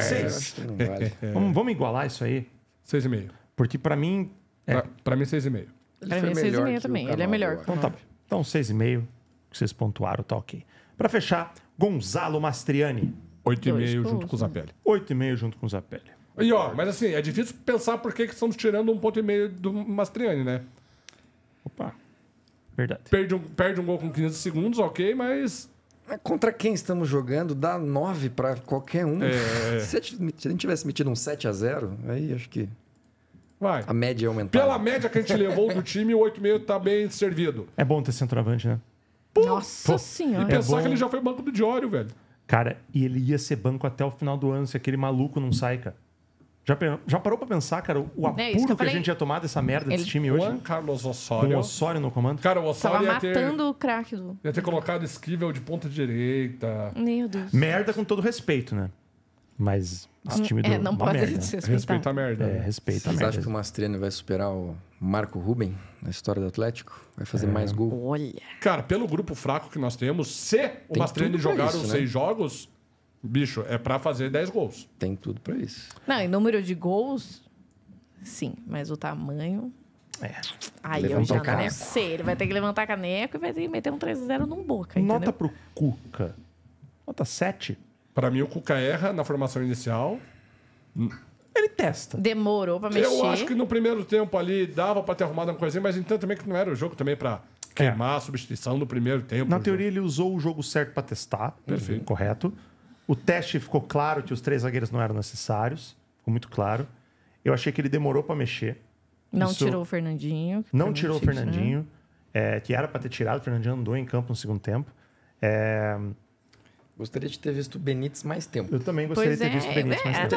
6. Vale. Vamos igualar isso aí. 6,5. Porque pra mim... Pra mim, 6,5. Pra mim, 6,5 também. Ele é melhor. Então tá. Então, 6,5 que vocês pontuaram, tá ok. Pra fechar, Gonzalo Mastriani. 8,5 junto com o Zapelli. 8,5 junto com o Zapelli. E ó, mas assim, é difícil pensar por que estamos tirando 1,5 do Mastriani, né? Opa, verdade. Perde um gol com 15 segundos, ok, mas... Contra quem estamos jogando, dá 9 pra qualquer um. Se a gente tivesse metido um 7-0, aí acho que... Vai. A média aumentou. Pela média que a gente levou do time, o 8,5 tá bem servido. É bom ter centroavante, né? Nossa senhora. E pensar que ele já foi banco do Di Yorio, velho. Cara, e ele ia ser banco até o final do ano, se aquele maluco não sai, cara. Já parou pra pensar, cara, o apuro que a gente ia tomar dessa merda desse time hoje? Juan Carlos Osório. Com o Osório no comando. Cara, o Osório tava matando o craque do... Ia ter colocado Esquivel de ponta direita. Meu Deus. Merda com todo respeito, né? Mas esse time do... não pode desrespeitar. Respeita a merda. Respeita a merda. Vocês acham que o Mastriani vai superar o Marco Ruben na história do Atlético? Vai fazer mais gol? Olha. Cara, pelo grupo fraco que nós temos, se o Mastriani jogar os 6 jogos... Bicho, é pra fazer 10 gols. Tem tudo pra isso. Não, em número de gols, sim. Mas o tamanho... Aí eu já não sei. Ele vai ter que levantar caneco e vai ter que meter um 3-0 num Boca, entendeu? Nota pro Cuca. Nota 7. Pra mim, o Cuca erra na formação inicial. Ele testa. Demorou pra mexer. Eu acho que no primeiro tempo ali dava pra ter arrumado uma coisinha, mas então também que não era o jogo também pra... queimar a substituição no primeiro tempo. Na teoria, ele usou o jogo certo pra testar. Perfeito. Correto. O teste ficou claro que os 3 zagueiros não eram necessários. Ficou muito claro. Eu achei que ele demorou pra mexer. Tirou o Fernandinho. Não tirou o Fernandinho. Que era pra ter tirado. O Fernandinho andou em campo no segundo tempo. Gostaria de ter visto o Benítez mais tempo. Eu também gostaria de ter visto o Benítez mais tempo.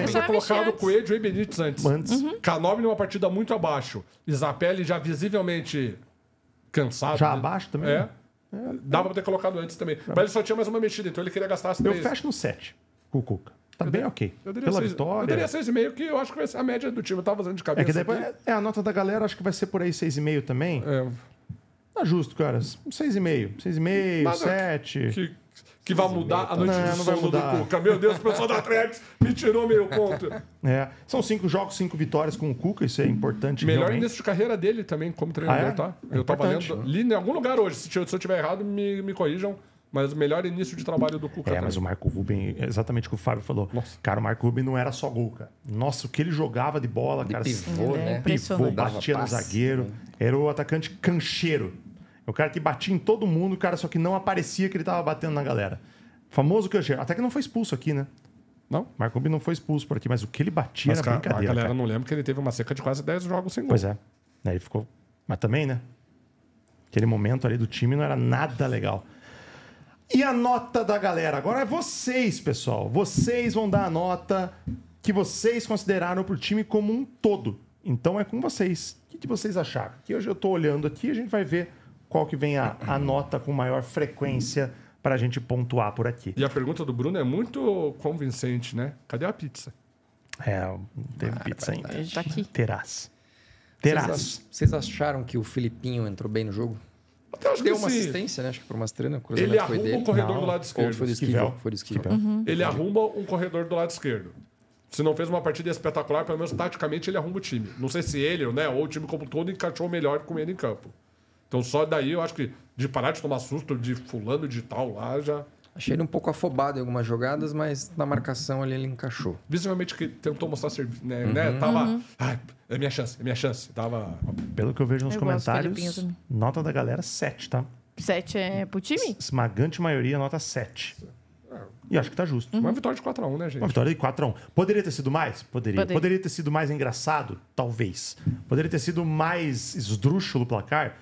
Eu tinha colocado o Coelho e Benítez antes. Canobbio numa partida muito abaixo. Zapelli já visivelmente cansado. Já abaixo também? Dava pra ter colocado antes também. Mas ele só tinha mais uma mexida, então ele queria gastar as 3. Eu fecho no 7 com o Cuca. Tá bem ok. Pela vitória. Eu daria 6,5, que eu acho que vai ser a média do time. Eu tava fazendo de cabeça. É, que depois, é a nota da galera, acho que vai ser por aí 6,5 também. É. Tá justo, cara. 6,5. 6,5, 7. Que vai mudar a noite de sono do Cuca. Meu Deus, o pessoal da Atlético me tirou meio ponto. É. São 5 jogos, 5 vitórias com o Cuca, isso é importante. Melhor realmente. Início de carreira dele também, como treinador, tá? É, eu tava lendo, li em algum lugar hoje. Se eu estiver errado, me corrijam. Mas o melhor início de trabalho do Cuca. É, também. Mas o Marco Ruben, exatamente o que o Fábio falou. Nossa. Cara, o Marco Ruben não era só gol, cara. Nossa, o que ele jogava de bola, cara. Pivô, né? Pivô, batia no zagueiro. Era o atacante cancheiro. O cara que batia em todo mundo, cara, só que não aparecia que ele tava batendo na galera. Famoso cancheiro. Até que não foi expulso aqui, né? Não. Marco Ruben não foi expulso por aqui, mas o que ele batia era brincadeira. A galera não lembra que ele teve uma seca de quase 10 jogos sem gol. Pois é. Aí ele ficou... Mas também, né? Aquele momento ali do time não era nada legal. E a nota da galera? Agora é vocês, pessoal. Vocês vão dar a nota que vocês consideraram pro time como um todo. Então é com vocês. O que vocês acharam? Que hoje eu tô olhando aqui e a gente vai ver qual que vem a nota com maior frequência pra gente pontuar por aqui. E a pergunta do Bruno é muito convincente, né? Cadê a pizza? É, não teve pizza ainda. Tá aqui. Terás. Vocês acharam que o Filipinho entrou bem no jogo? Acho deu que uma assistência, né? Acho que por uma estrela, ele arruma um corredor do lado esquerdo. Foi do Esquivel. Uhum. Ele arruma um corredor do lado esquerdo. Se não fez uma partida espetacular, pelo menos taticamente ele arruma o time. Não sei se ele, né, ou o time como todo encaixou melhor com ele em campo. Então só daí eu acho que de parar de tomar susto de fulano de tal lá já... Achei ele um pouco afobado em algumas jogadas, mas na marcação ali ele encaixou. Visivelmente que tentou mostrar serviço, né? Uhum. Tava... Ah, é minha chance, é minha chance. Tava... Pelo que eu vejo nos comentários, nota da galera 7, tá? 7 é pro time? Esmagante maioria, nota 7. E acho que tá justo. Uhum. Uma vitória de 4-1, né, gente? Uma vitória de 4-1. Poderia ter sido mais? Poderia. Poderia ter sido mais engraçado? Talvez. Poderia ter sido mais esdrúxulo o placar?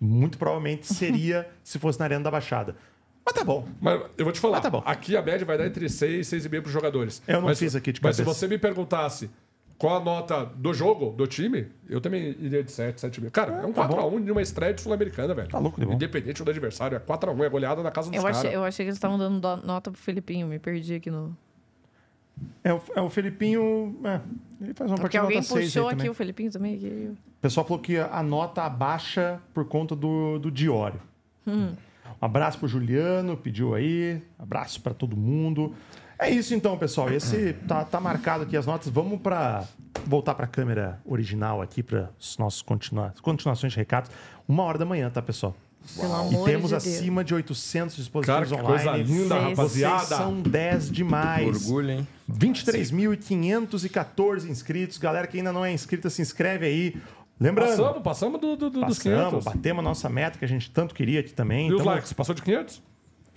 Muito provavelmente seria se fosse na Arena da Baixada. Mas tá bom. Mas eu vou te falar, tá bom. Aqui a média vai dar entre 6 e 6,5 para os jogadores. Eu não fiz aqui de cabeça. Mas se você me perguntasse qual a nota do jogo, do time, eu também iria de 7, 7,5. Cara, é um 4x1 de uma estreia de Sul-Americana, velho. Tá louco de bom. Independente do adversário, é 4x1, é goleada na casa dos caras. Eu achei que eles estavam dando nota pro Felipinho, me perdi aqui no... É o Felipinho... É, ele faz uma partida nota 6 aí também. Porque alguém puxou aqui o Felipinho também. O pessoal falou que a nota abaixa por conta do Di Yorio. Um abraço pro Juliano, pediu aí. Abraço para todo mundo. É isso então, pessoal. Esse tá marcado aqui as notas. Vamos voltar para a câmera original aqui para os nossos continuações de recados. 1h da manhã, tá, pessoal? Uau. E temos acima de 800 dispositivos online. Coisa linda, rapaziada. Vocês são 10 demais. Orgulho, hein? 23.514 inscritos. Galera que ainda não é inscrita, se inscreve aí. Lembrando, passamos dos 500. Batemos a nossa meta que a gente tanto queria aqui também. E então, os likes? Passou de 500?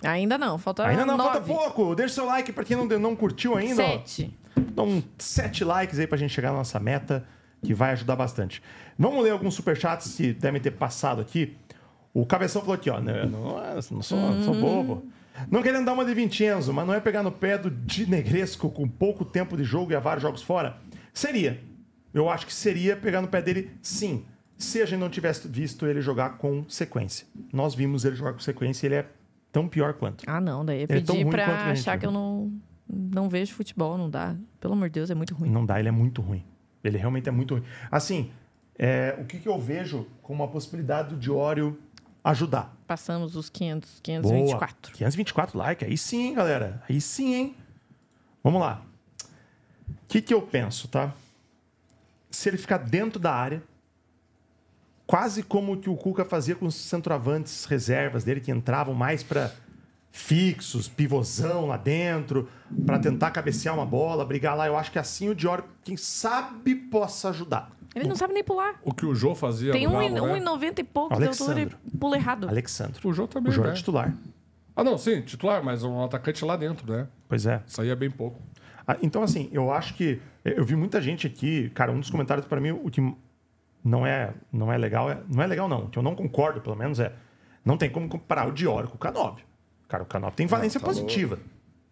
Ainda não, falta pouco. Ainda não, 9. Falta pouco. Deixa seu like pra quem não curtiu ainda. 7. Dá 7 likes aí pra gente chegar na nossa meta, que vai ajudar bastante. Vamos ler alguns superchats que devem ter passado aqui. O Cabeção falou aqui, ó. Não sou bobo. Não querendo dar uma de Vincenzo, mas não é pegar no pé do Di Negresco com pouco tempo de jogo e há vários jogos fora? Seria. Eu acho que seria pegar no pé dele, sim. Se a gente não tivesse visto ele jogar com sequência. Nós vimos ele jogar com sequência e ele é tão pior quanto. Ah, não. Daí eu pedi pra achar que eu não vejo futebol. Não dá. Pelo amor de Deus, é muito ruim. Não dá, ele é muito ruim. Ele realmente é muito ruim. Assim, o que eu vejo como uma possibilidade do Di Yorio ajudar? Passamos os 524. Boa. 524 likes. Aí sim, galera. Aí sim, hein? Vamos lá. O que eu penso, tá? Se ele ficar dentro da área, quase como que o Cuca fazia com os centroavantes reservas dele, que entravam mais para fixos, pivôzão lá dentro, para tentar cabecear uma bola, brigar lá. Eu acho que assim o Di Yorio, quem sabe, possa ajudar. Ele não sabe nem pular. O que o Jô fazia. Tem 1,90 e pouco de altura e pula errado. Alexandre. O Jô também, né? É titular. Ah, não, sim, titular, mas um atacante lá dentro, né? Pois é. Saía bem pouco. Então, assim, eu acho que... Eu vi muita gente aqui... Cara, um dos comentários para mim, o que não é legal... Não é legal, não. O que eu não concordo, pelo menos, é... Não tem como comparar o Di Yorio com o Canobbio. Cara, o Canobbio tem valência positiva.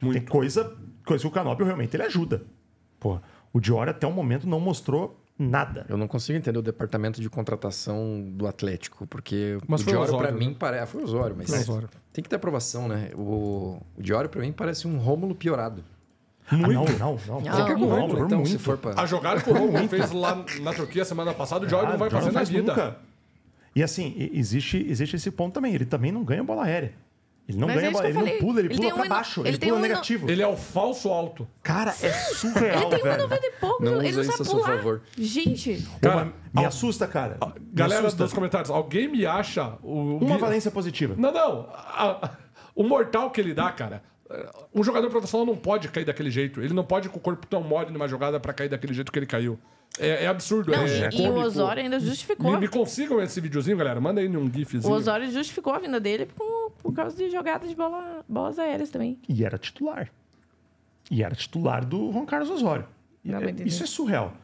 Muito. Tem coisa que o Canobbio realmente ele ajuda. Porra, o Di Yorio até o momento não mostrou nada. Eu não consigo entender o departamento de contratação do Atlético, porque mas o Di Yorio para mim parece... Foi o Osório, mas... Tem que ter aprovação, né? O Di Yorio para mim parece um Rômulo piorado. Muito. Ah, não. Então, muito. Se for pra... A jogada que o Romulo fez lá na Turquia semana passada, o Joy não vai fazer na vida. Nunca. E assim, existe esse ponto também. Ele também não ganha bola aérea. Ele não ganha bola, ele não pula, ele pula pra baixo, ele pula negativo. Ele é o falso alto. Cara, é surreal, velho. Ele tem 1,90 e pouco, ele não sabe pular. Gente. Cara, me assusta, cara. Galera dos comentários, alguém me acha... Uma valência positiva. Não. O mortal que ele dá, cara... Um jogador profissional não pode cair daquele jeito. Ele não pode ir com o corpo tão mole numa jogada pra cair daquele jeito que ele caiu. É absurdo. Não, e o Osório ainda justificou. Me consigam esse videozinho, galera. Manda aí um gifzinho. O Osório justificou a vinda dele por causa de jogadas de bolas aéreas também. E era titular. Do Juan Carlos Osório. Isso é surreal.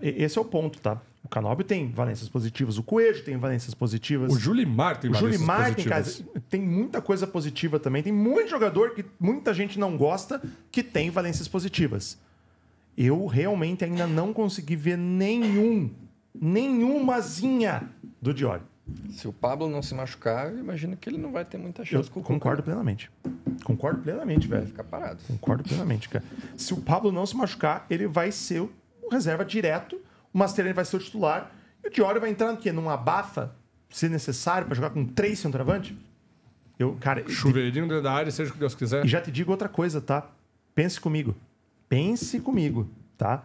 Esse é o ponto, tá? O Canobbio tem valências positivas. O Coelho tem valências positivas. O Julimar tem valências positivas. Tem muita coisa positiva também. Tem muito jogador que muita gente não gosta que tem valências positivas. Eu realmente ainda não consegui ver nenhumazinha do Di Yorio. Se o Pablo não se machucar, eu imagino que ele não vai ter muita chance. Eu concordo plenamente. Velho. Vai ficar parado. Concordo plenamente, cara. Se o Pablo não se machucar, ele vai ser o reserva direto. O Mastriani vai ser o titular. E o Di Yorio vai entrar no quê? Numa abafa, se necessário, para jogar com 3 centroavantes? Chuveirinho dentro da área, seja o que Deus quiser. E já te digo outra coisa, tá? Pense comigo, tá?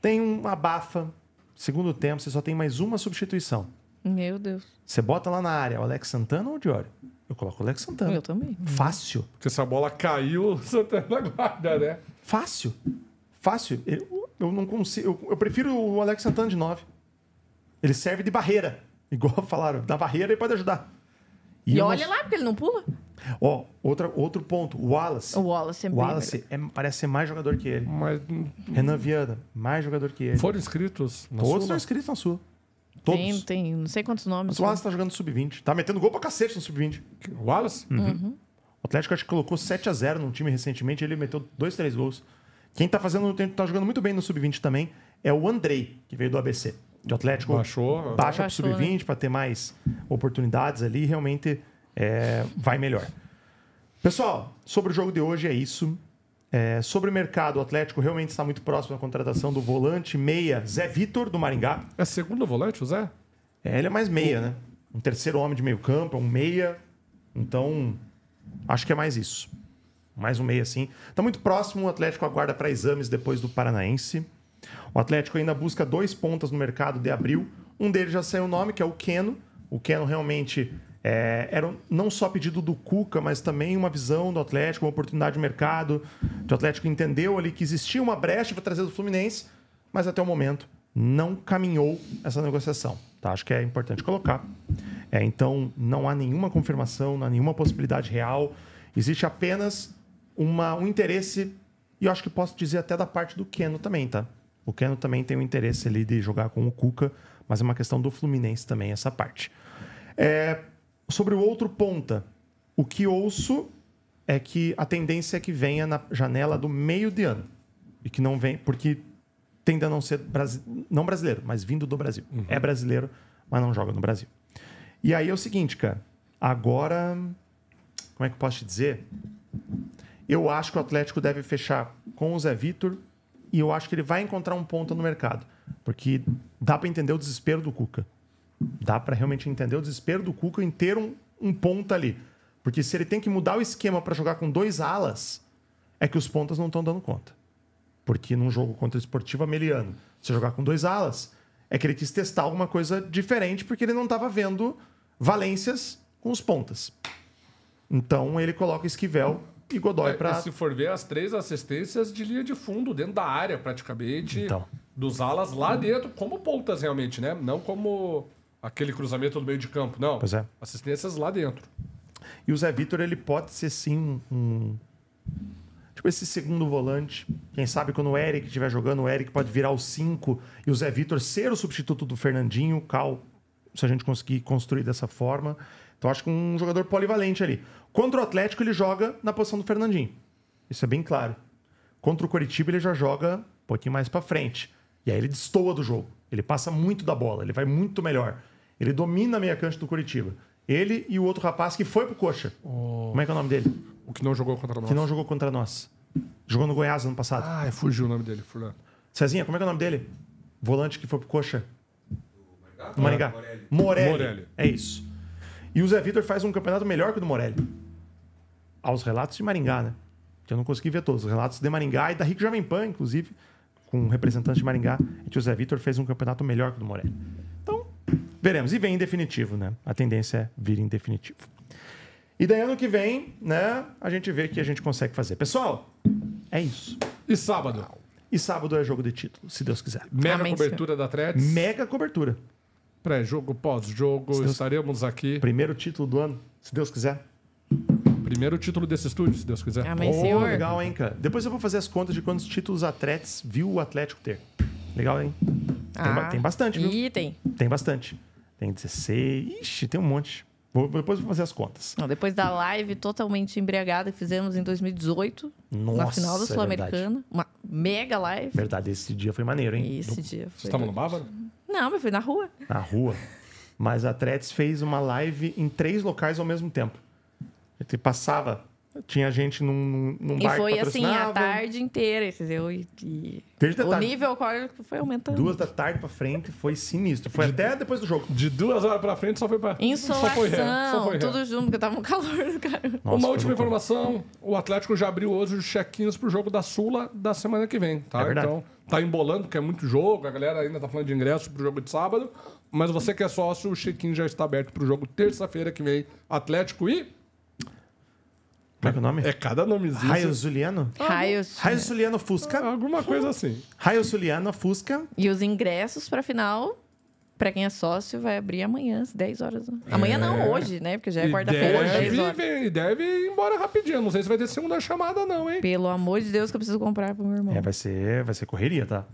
Tem uma abafa, segundo tempo, você só tem mais uma substituição. Meu Deus. Você bota lá na área o Alex Santana ou o Di Yorio? Eu coloco o Alex Santana. Eu também. Fácil. Porque se a bola caiu, o Santana guarda, né? Fácil. Eu não consigo. Eu prefiro o Alex Santana de 9. Ele serve de barreira. Igual falaram, da barreira ele pode ajudar. E olha lá, porque ele não pula. Ó, outro ponto. O Wallace. O Wallace parece ser mais jogador que ele. Renan Viana, mais jogador que ele. Foram inscritos na sua? Todos são inscritos na sua. Todos. Tem não sei quantos nomes. Mas o Wallace tá jogando no Sub-20. Tá metendo gol pra cacete no Sub-20. O Wallace? Uhum. O Atlético acho que colocou 7-0 num time recentemente. Ele meteu 2-3 gols. Quem tá jogando muito bem no Sub-20 também é o Andrei, que veio do ABC. De Atlético. Baixa pro Sub-20, né? Para ter mais oportunidades ali. Realmente vai melhor. Pessoal, sobre o jogo de hoje é isso. Sobre o mercado, o Atlético realmente está muito próximo da contratação do volante meia Zé Vitor, do Maringá. É segundo volante, o Zé? Ele é mais meia, né? Um terceiro homem de meio campo, é um meia. Então, acho que é mais isso. Mais um meio assim. Está muito próximo, o Atlético aguarda para exames depois do Paranaense. O Atlético ainda busca 2 pontas no mercado de abril. Um deles já saiu o nome, que é o Keno. O Keno realmente era não só pedido do Cuca, mas também uma visão do Atlético, uma oportunidade de mercado. O Atlético entendeu ali que existia uma brecha para trazer do Fluminense, mas até o momento não caminhou essa negociação. Tá? Acho que é importante colocar. Então, não há nenhuma confirmação, não há nenhuma possibilidade real. Existe apenas... um interesse, e eu acho que posso dizer até da parte do Keno também, tá? O Keno também tem um interesse ali de jogar com o Cuca, mas é uma questão do Fluminense também, essa parte. Sobre o outro ponta, o que ouço é que a tendência é que venha na janela do meio de ano, e que não vem, porque tende a não ser não brasileiro, mas vindo do Brasil. Uhum. É brasileiro, mas não joga no Brasil. E aí é o seguinte, cara, agora, como é que eu posso te dizer? Eu acho que o Atlético deve fechar com o Zé Vitor e eu acho que ele vai encontrar um ponta no mercado. Porque dá para entender o desespero do Cuca. Dá para realmente entender o desespero do Cuca em ter um ponta ali. Porque se ele tem que mudar o esquema para jogar com 2 alas, é que os pontas não estão dando conta. Porque num jogo contra o Sportivo Ameliano, se jogar com 2 alas, é que ele quis testar alguma coisa diferente porque ele não estava vendo valências com os pontas. Então ele coloca Esquivel... E Godoy pra... Se for ver, as 3 assistências de linha de fundo, dentro da área praticamente, então. Dos alas lá dentro, como pontas realmente, né? Não como aquele cruzamento no meio de campo, não. Pois é. Assistências lá dentro. E o Zé Vitor, ele pode ser sim tipo esse segundo volante. Quem sabe quando o Eric estiver jogando, o Eric pode virar o 5 e o Zé Vitor ser o substituto do Fernandinho, Cal, se a gente conseguir construir dessa forma... Então, acho que um jogador polivalente ali. Contra o Atlético, ele joga na posição do Fernandinho. Isso é bem claro. Contra o Coritiba, ele já joga um pouquinho mais pra frente. E aí ele destoa do jogo. Ele passa muito da bola. Ele vai muito melhor. Ele domina a meia-cancha do Coritiba. Ele e o outro rapaz que foi pro Coxa. Como é que é o nome dele? O que não jogou contra nós. Jogou no Goiás ano passado. Ah, fugiu o nome dele, Furlan. Cezinha, como é que é o nome dele? Volante que foi pro Coxa. Do Maringá. Morelli. É isso. E o Zé Vitor faz um campeonato melhor que o do Morelli. Aos relatos de Maringá, né? Que eu não consegui ver todos. Os relatos de Maringá e da Rico Jovem Pan, inclusive, com um representante de Maringá, e que o Zé Vitor fez um campeonato melhor que o do Morelli. Então, veremos. E vem em definitivo, né? A tendência é vir em definitivo. E daí ano que vem, né? A gente vê o que a gente consegue fazer. Pessoal, é isso. E sábado? E sábado é jogo de título, se Deus quiser. Mega cobertura da Atlético. Mega cobertura. Pré-jogo, pós-jogo, estaremos aqui. Primeiro título do ano, se Deus quiser. Primeiro título desse estúdio, se Deus quiser. Amém, senhor. Legal, hein, cara? Depois eu vou fazer as contas de quantos títulos a Atlético viu o Atlético ter. Legal, hein? Tem bastante, viu? Ih, tem. Tem bastante. Tem 16... Ixi, tem um monte. Depois eu vou fazer as contas. Não, depois da live totalmente embriagada que fizemos em 2018, nossa, na final da Sul-Americana. Uma mega live. Verdade, esse dia foi maneiro, hein? Esse dia foi. Vocês estavam no Bávaro? Não, mas foi na rua. Na rua. Mas a Atlético fez uma live em 3 locais ao mesmo tempo. A gente passava, tinha gente num bar. E foi assim a tarde inteira, entendeu? O nível alcoólico foi aumentando. 2 da tarde pra frente foi sinistro. Foi até depois do jogo. De 2 horas pra frente só foi pra... Insolação, só foi tudo junto, porque tava um calor do cara. Nossa, uma última informação, o Atlético já abriu hoje os check-ins pro jogo da Sula da semana que vem, tá? É verdade. Então... Tá embolando, porque é muito jogo, a galera ainda tá falando de ingresso pro jogo de sábado. Mas você que é sócio, o check-in já está aberto pro jogo terça-feira que vem. Atlético e... Como é que é o nome? É cada nomezinho. Raio Zuliano? Raio Zuliano Fusca. Alguma coisa assim. Raio Zuliano Fusca. E os ingressos pra final, pra quem é sócio, vai abrir amanhã, às 10 horas. Amanhã não, hoje, né? Porque já é quarta-feira, às 10 horas. E deve ir embora rapidinho. Não sei se vai ter segunda chamada, não, hein? Pelo amor de Deus que eu preciso comprar pro meu irmão. É, vai ser correria, tá?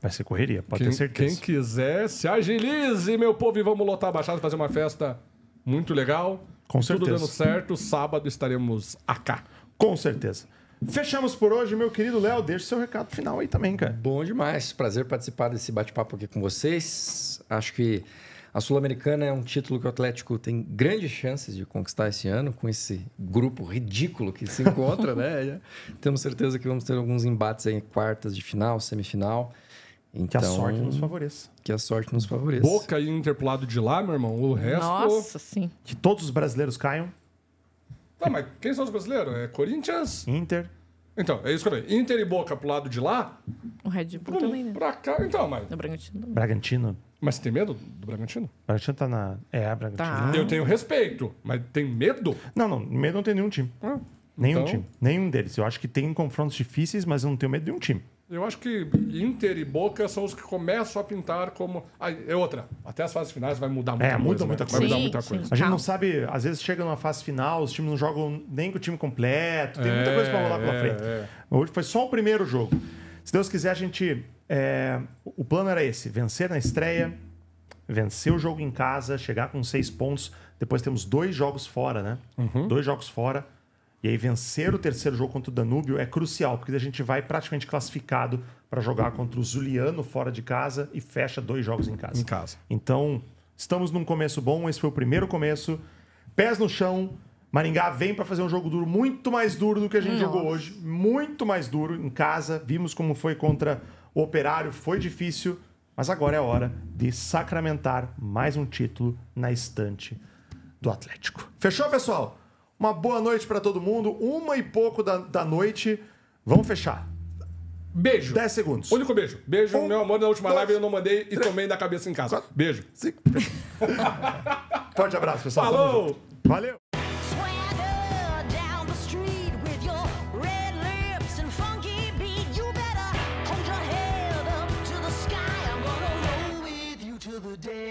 Vai ser correria, pode ter certeza. Quem quiser, se agilize, meu povo. E vamos lotar a Baixada, fazer uma festa muito legal. Com certeza. Tudo dando certo. Sábado estaremos aqui. Com certeza. Fechamos por hoje, meu querido Léo. Deixa o seu recado final aí também, cara. Bom demais. Prazer participar desse bate-papo aqui com vocês. Acho que a Sul-Americana é um título que o Atlético tem grandes chances de conquistar esse ano, com esse grupo ridículo que se encontra, né? Temos certeza que vamos ter alguns embates aí em quartas de final, semifinal. Então, que a sorte nos favoreça. Que a sorte nos favoreça. Boca e Inter pro lado de lá, meu irmão. O resto... Nossa, sim. Que todos os brasileiros caiam. Não, mas quem são os brasileiros? É Corinthians? Inter. Então, é isso que eu falei. Inter e Boca pro lado de lá. O Red Bull também, né? Pra cá, então, mas... O Bragantino. Bragantino. Mas você tem medo do Bragantino? O Bragantino tá na... É, Bragantino. Tá. Eu tenho respeito, mas tem medo? Não. Medo não tem nenhum time. Nenhum time. Nenhum deles. Eu acho que tem confrontos difíceis, mas eu não tenho medo de nenhum time. Eu acho que Inter e Boca são os que começam a pintar como... Ah, é outra. Até as fases finais vai mudar muita coisa. Vai mudar muita coisa. A gente não sabe... Às vezes chega numa fase final, os times não jogam nem com o time completo. Tem muita coisa pra rolar pela frente. Hoje foi só o primeiro jogo. Se Deus quiser, a gente... O plano era esse. Vencer na estreia, vencer o jogo em casa, chegar com 6 pontos. Depois temos 2 jogos fora, né? Uhum. 2 jogos fora. E aí vencer o terceiro jogo contra o Danúbio é crucial, porque a gente vai praticamente classificado para jogar contra o Zuliano fora de casa e fecha 2 jogos em casa. Então, estamos num começo bom, esse foi o primeiro começo. Pés no chão, Maringá vem para fazer um jogo duro, muito mais duro do que a gente jogou hoje. Muito mais duro em casa, vimos como foi contra o Operário, foi difícil, mas agora é hora de sacramentar mais um título na estante do Atlético. Fechou, pessoal? Uma boa noite pra todo mundo. 1h pouco da noite. Vamos fechar. Beijo. 10 segundos. Único beijo. Beijo, meu amor, na última live eu não mandei e tomei da cabeça em casa. 4, beijo. 5. Forte abraço, pessoal. Falou. Valeu.